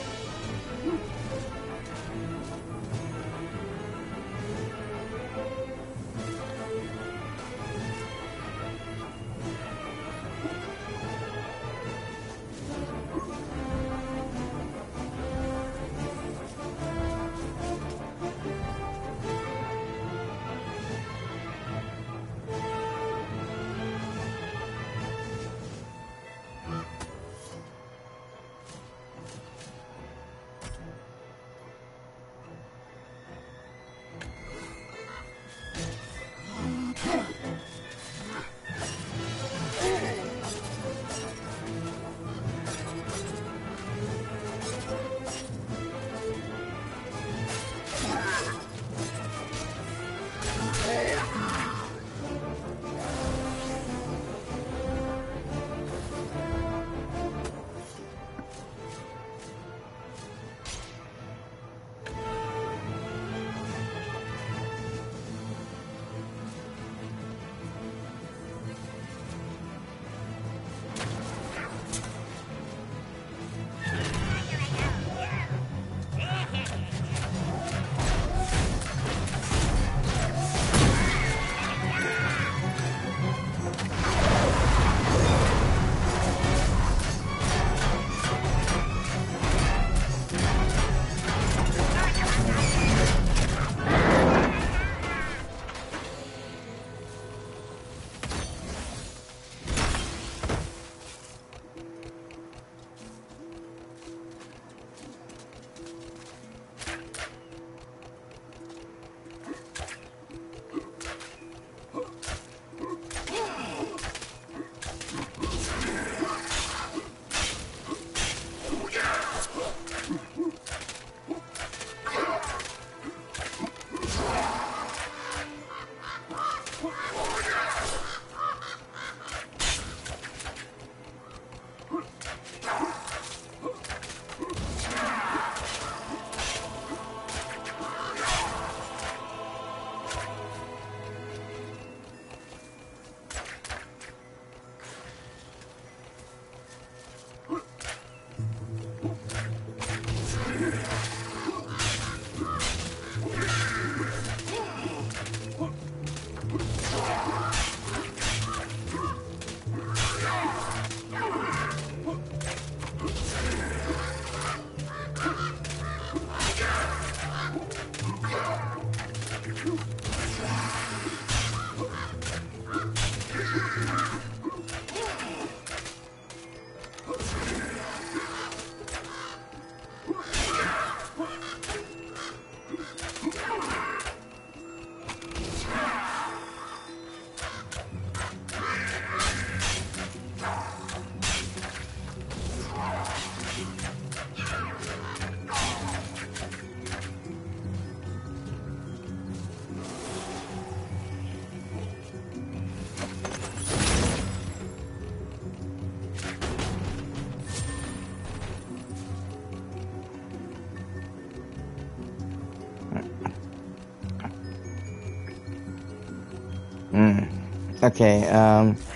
Okay, that's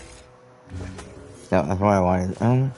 what I wanted.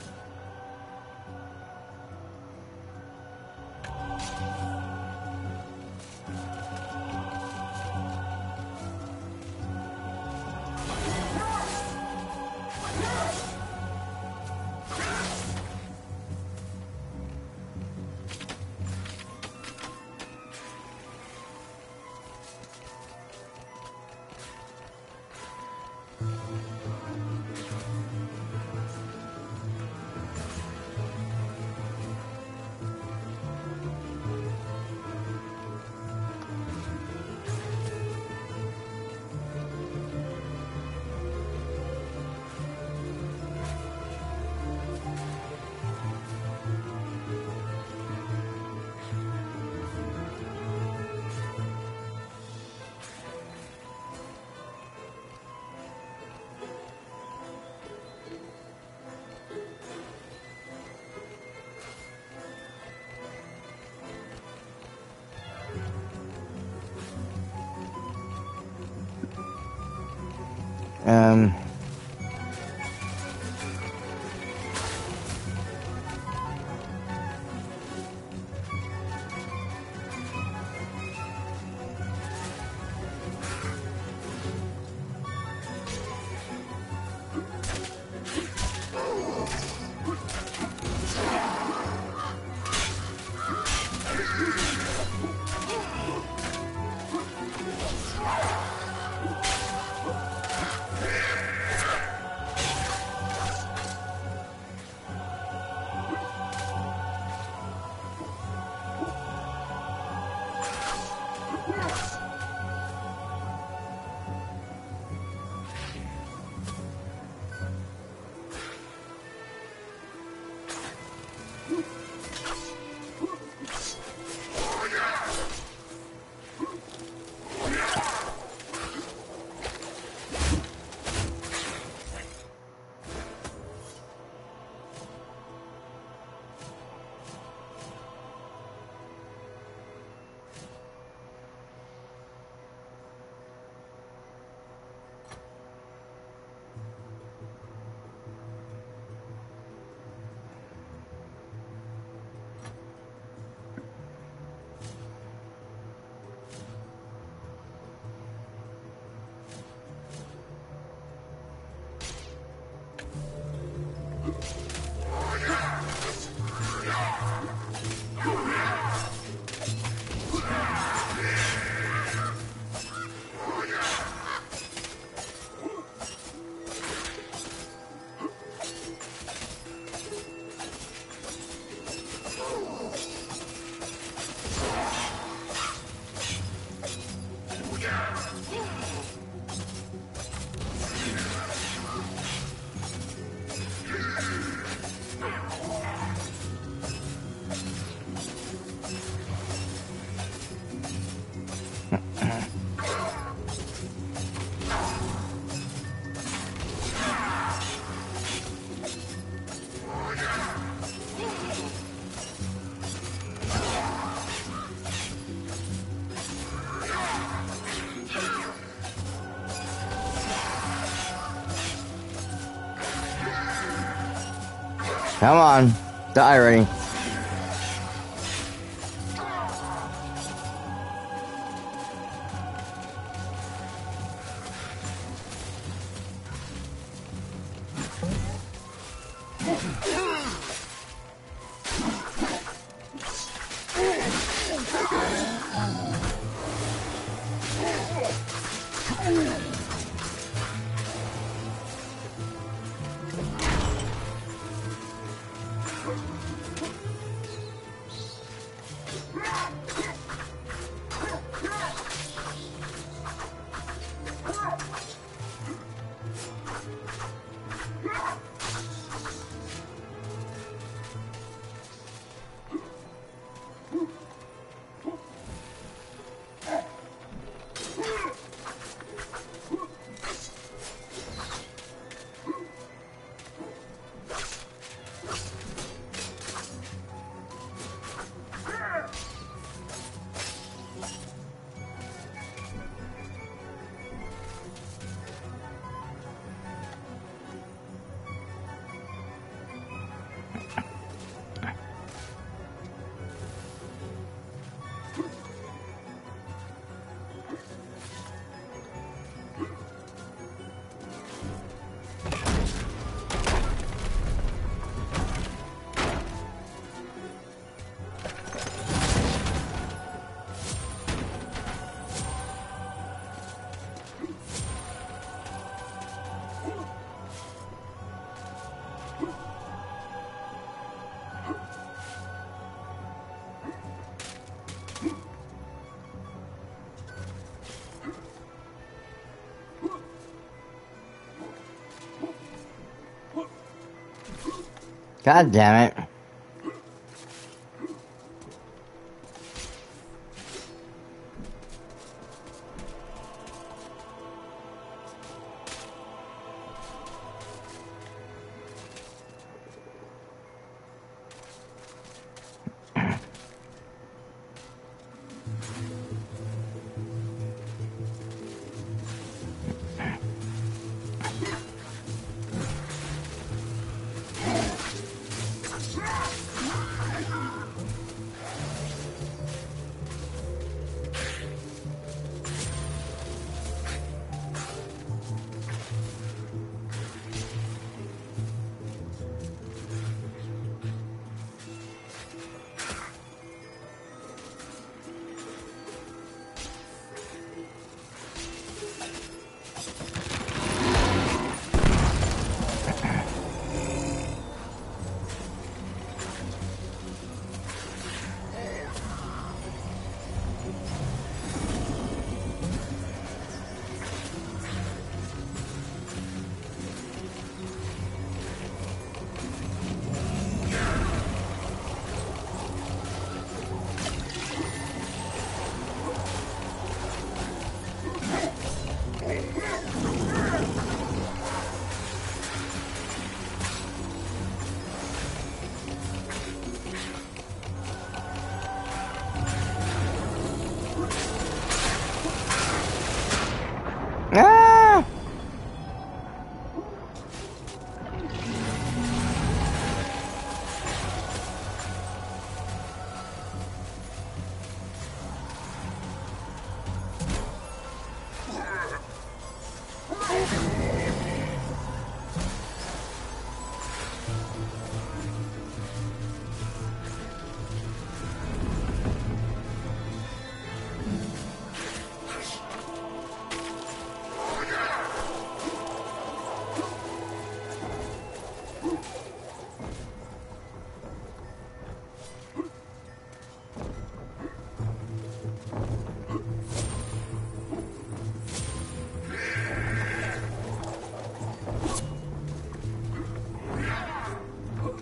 Come on, die already. God damn it.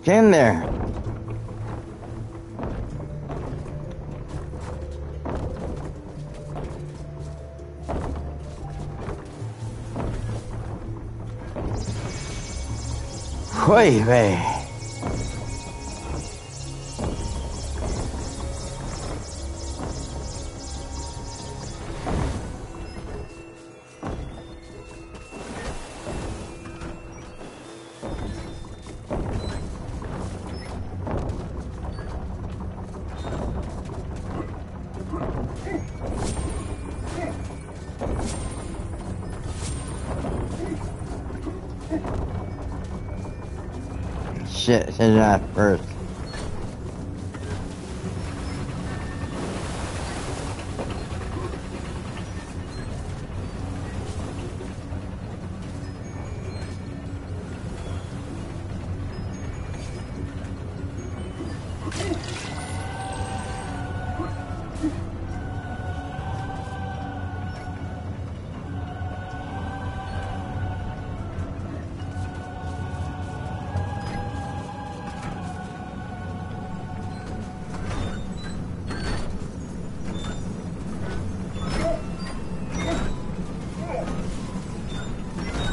Get in there. Wait, man. Shit, send it out first.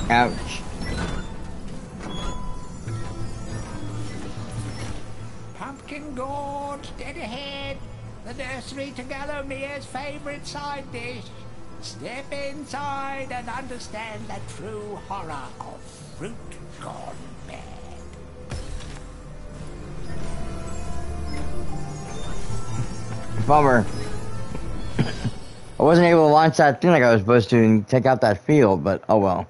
Ouch. Pumpkin Gorge, dead ahead. The nursery to Gallowmere's favourite side dish. Step inside and understand the true horror of fruit gone bad. Bummer. I wasn't able to launch that thing like I was supposed to and take out that field, but oh well.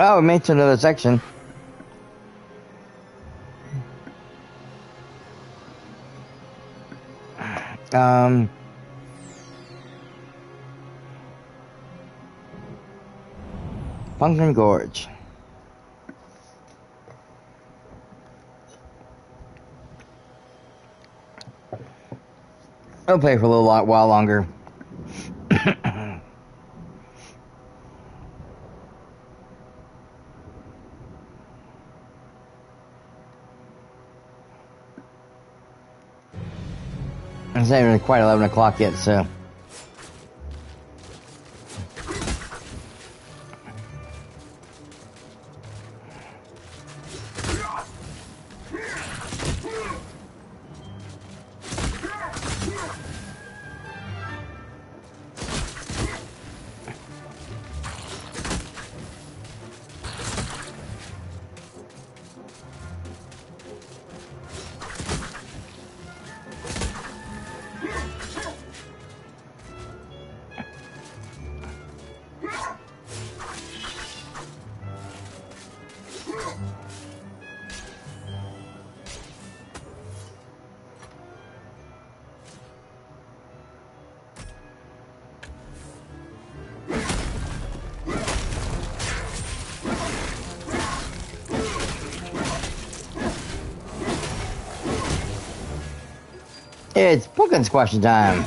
Oh, it made it to another section. Pumpkin Gorge. I'll play for a little while longer. It's not even quite 11 o'clock yet, so. It's pumpkin squashing time.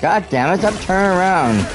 God damn it, I'm turning around.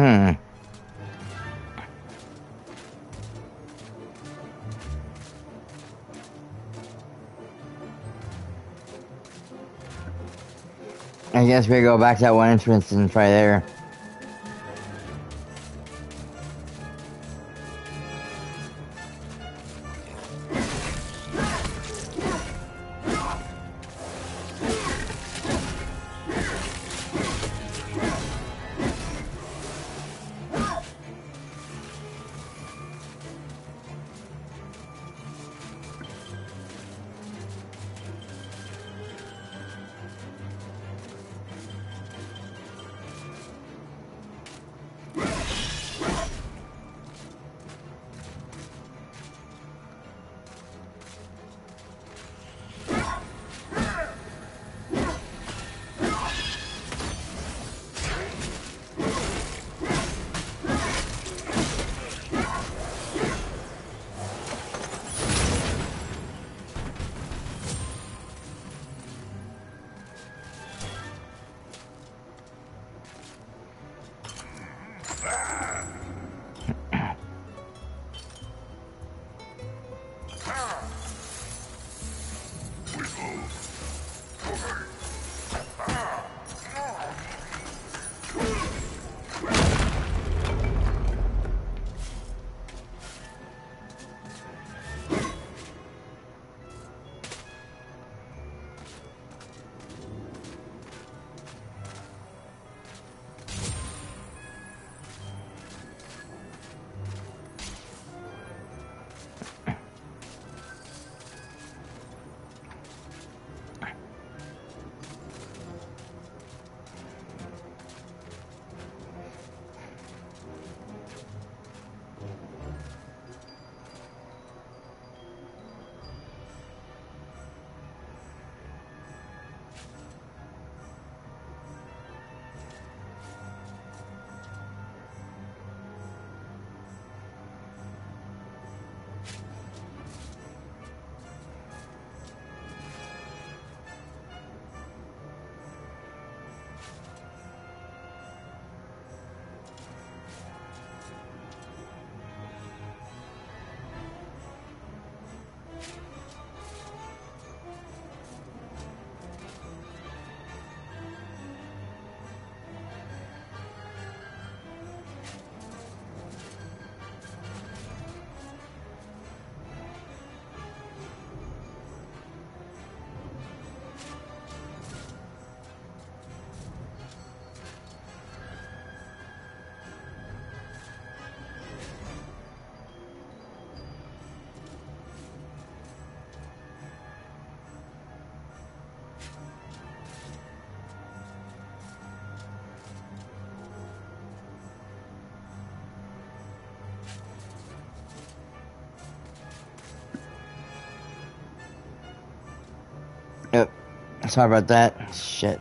Hmm. I guess we go back to that one entrance and try there. Sorry about that. Shit.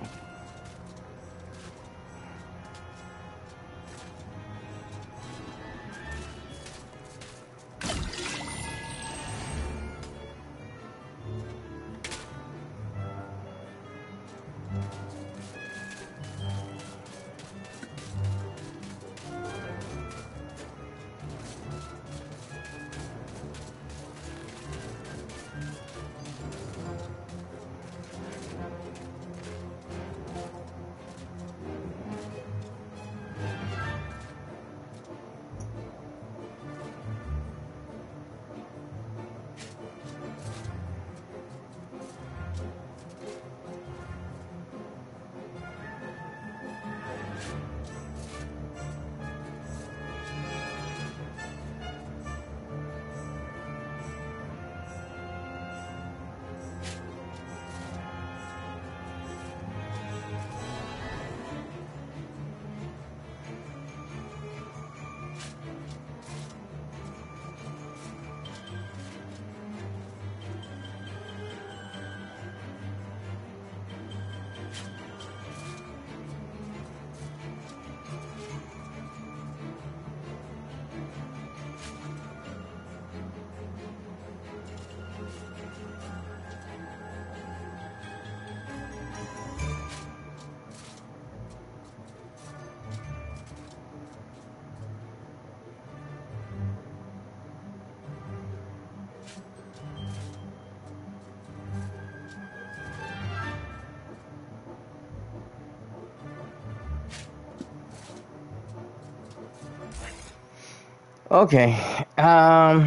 Okay. Wow.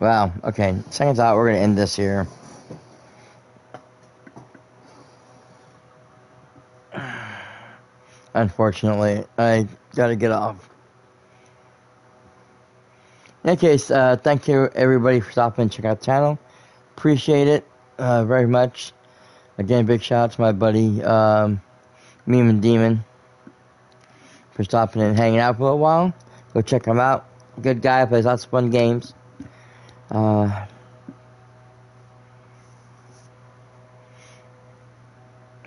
Okay. Second thought, we're going to end this here. Unfortunately, I got to get off. In any case, thank you everybody for stopping and checking out the channel. Appreciate it very much. Again, big shout out to my buddy Mima Demon for stopping and hanging out for a while. Go check him out. Good guy, plays lots of fun games. But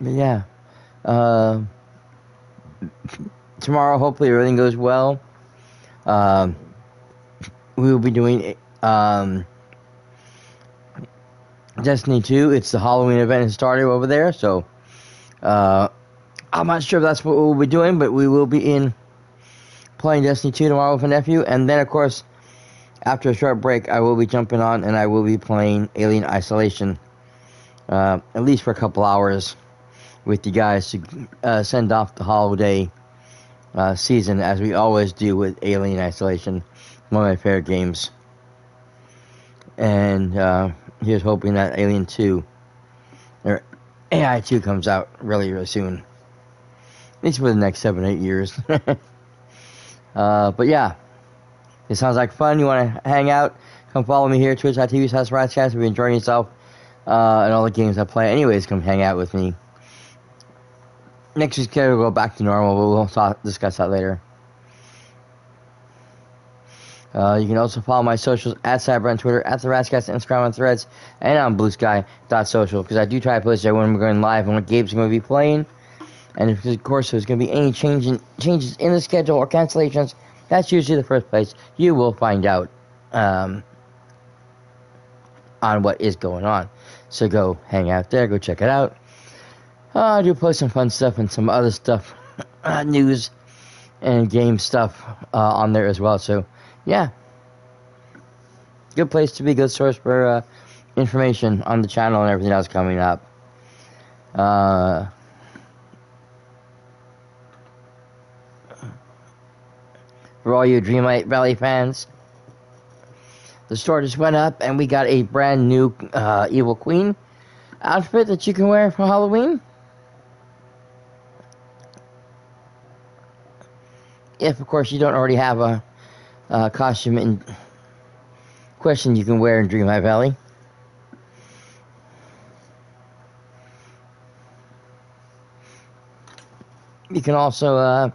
yeah, tomorrow hopefully everything goes well. We will be doing Destiny 2. It's the Halloween event has started over there, so I'm not sure if that's what we'll be doing, but we will be in playing Destiny 2 tomorrow with my nephew, and then of course after a short break I will be jumping on and I will be playing Alien Isolation at least for a couple hours with you guys to send off the holiday season, as we always do with Alien Isolation. One of my favorite games. And here's hoping that Alien 2 or AI 2 comes out really, really soon. At least for the next 7-8 years. But yeah, it sounds like fun. You want to hang out? Come follow me here, twitch.tv/rascast. If you're enjoying yourself and all the games I play, anyways, come hang out with me. Next week's schedule will go back to normal, but we'll discuss that later. You can also follow my socials at Cyberat on Twitter, at theRascast, Instagram on Threads, and on bluesky.social, because I do try to post there when we're going live and what games I'm going to be playing. And of course, if there's going to be any changes in the schedule or cancellations, that's usually the first place you will find out on what is going on. So go hang out there, go check it out. I do post some fun stuff and some other stuff, news and game stuff on there as well, so yeah, good place to be, good source for information on the channel and everything else coming up. For all you Dreamlight Valley fans, the store just went up and we got a brand new Evil Queen outfit that you can wear for Halloween. If, of course, you don't already have a costume in question you can wear in Dreamlight Valley. You can also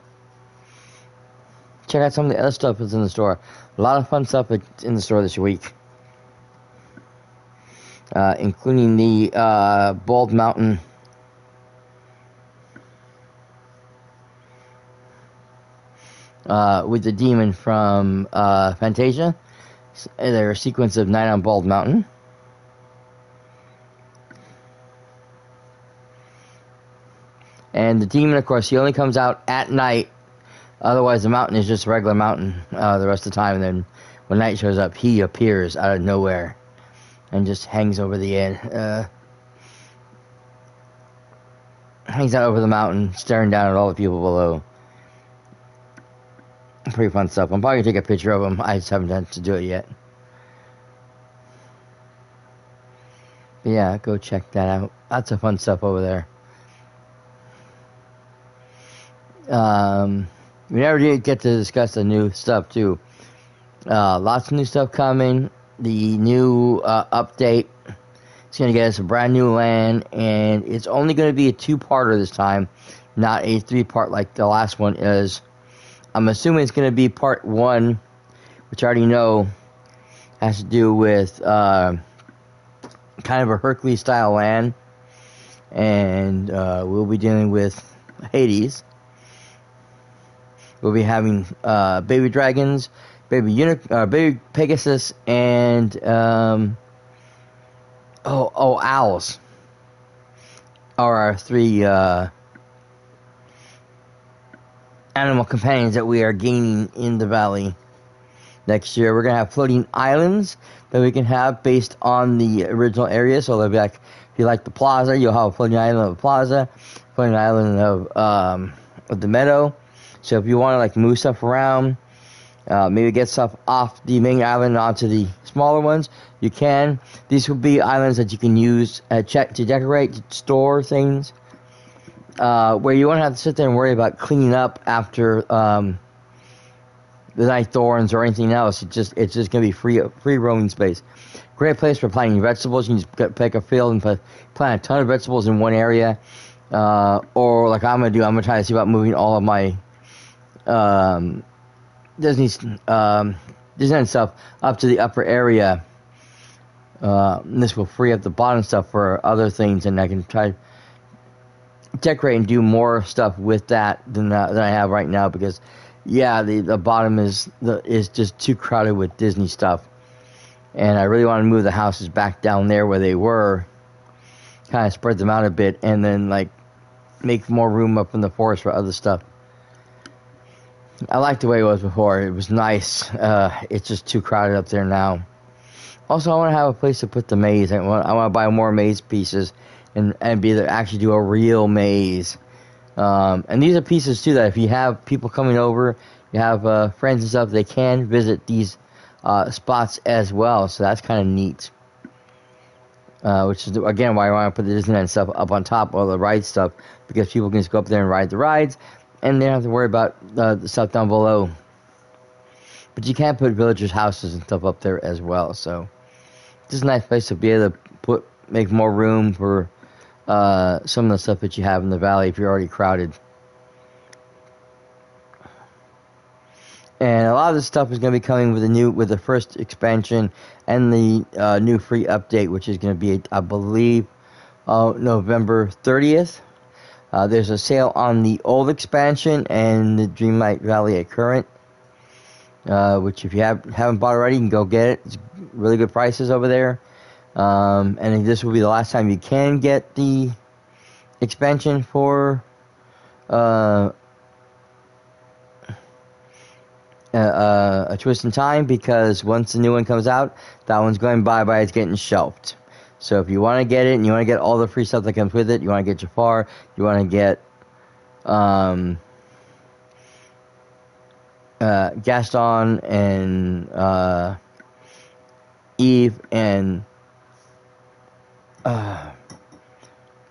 check out some of the other stuff that's in the store. A lot of fun stuff that's in the store this week, including the Bald Mountain with the demon from Fantasia. There are a sequence of Night on Bald Mountain. And the demon, of course, he only comes out at night. Otherwise, the mountain is just a regular mountain the rest of the time. And then when night shows up, he appears out of nowhere and just hangs over the end. Hangs out over the mountain, staring down at all the people below. Pretty fun stuff. I'm probably going to take a picture of them. I just haven't done to do it yet. But yeah, go check that out. Lots of fun stuff over there. We never did get to discuss the new stuff, too. Lots of new stuff coming. The new update is going to get us a brand new land, and it's only going to be a 2-parter this time, not a 3-part like the last one is. I'm assuming it's going to be part 1, which I already know has to do with kind of a Hercules-style land. And we'll be dealing with Hades. We'll be having baby dragons, baby Pegasus, and owls are our 3... animal companions that we are gaining in the valley next year. We're going to have floating islands that we can have based on the original area. So they'll be like, if you like the plaza, you'll have a floating island of the plaza, floating island of the meadow, So if you want to like move stuff around, maybe get stuff off the main island onto the smaller ones, you can. These will be islands that you can use to decorate, to store things, where you won't have to sit there and worry about cleaning up after the night thorns or anything else. It's just gonna be free roaming space. Great place for planting vegetables. You can just pick a field and plant a ton of vegetables in one area, or like I'm gonna do. I'm gonna try to see about moving all of my Disneyland stuff up to the upper area. This will free up the bottom stuff for other things, and I can try to decorate and do more stuff with that than I have right now, because yeah, the bottom is just too crowded with Disney stuff, and I really want to move the houses back down there where they were, kind of spread them out a bit, and then like make more room up in the forest for other stuff. I liked the way it was before. It was nice. It's just too crowded up there now. Also, I want to have a place to put the maze. I want to buy more maze pieces and be able to actually do a real maze. And these are pieces, too, that if you have people coming over, you have friends and stuff, they can visit these spots as well. So that's kind of neat. Which is, again, why I want to put the Disneyland stuff up on top of the ride stuff, because people can just go up there and ride the rides, and they don't have to worry about the stuff down below. But you can put villagers' houses and stuff up there as well. So this is a nice place to be able to make more room for some of the stuff that you have in the valley if you're already crowded. And a lot of this stuff is going to be coming with the first expansion and the new free update, which is going to be, I believe, November 30th. There's a sale on the old expansion and the Dreamlight Valley at current, which if you haven't bought already, you can go get it. It's really good prices over there. And this will be the last time you can get the expansion for A Twist in Time, because once the new one comes out, that one's going bye-bye. It's getting shelved. So if you want to get it, and you want to get all the free stuff that comes with it, you want to get Jafar, you want to get Gaston and Eve and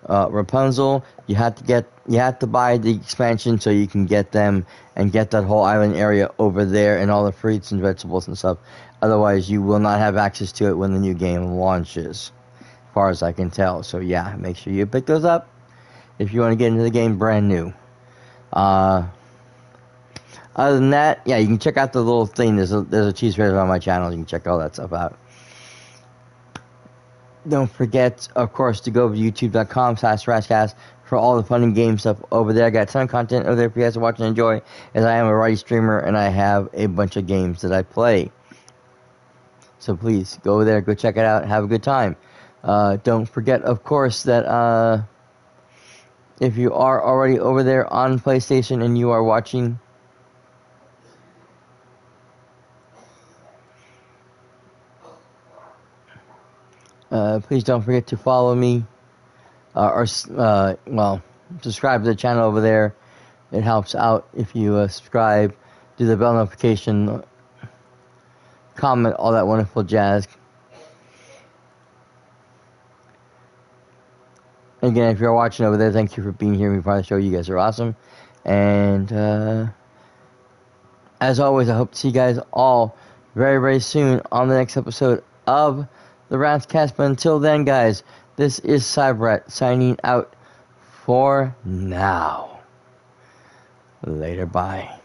Rapunzel, you have to buy the expansion so you can get them and get that whole island area over there and all the fruits and vegetables and stuff. Otherwise, you will not have access to it when the new game launches, far as I can tell. So yeah, make sure you pick those up if you want to get into the game brand new. Other than that, yeah, you can check out the little thing. There's a cheese grater on my channel. You can check all that stuff out. Don't forget, of course, to go over to youtube.com/rascast for all the fun and game stuff over there. I got a ton of content over there for you guys to watch and enjoy, as I am a variety streamer and I have a bunch of games that I play. So please go over there, go check it out, and have a good time. Don't forget, of course, that if you are already over there on PlayStation and you are watching, please don't forget to follow me or subscribe to the channel over there. It helps out if you subscribe, do the bell notification, comment, all that wonderful jazz. Again, if you're watching over there, thank you for being here and being part of the show. You guys are awesome. And as always, I hope to see you guys all very, very soon on the next episode of the Rat's Cast. But until then, guys, this is Cyberat signing out for now. Later, bye.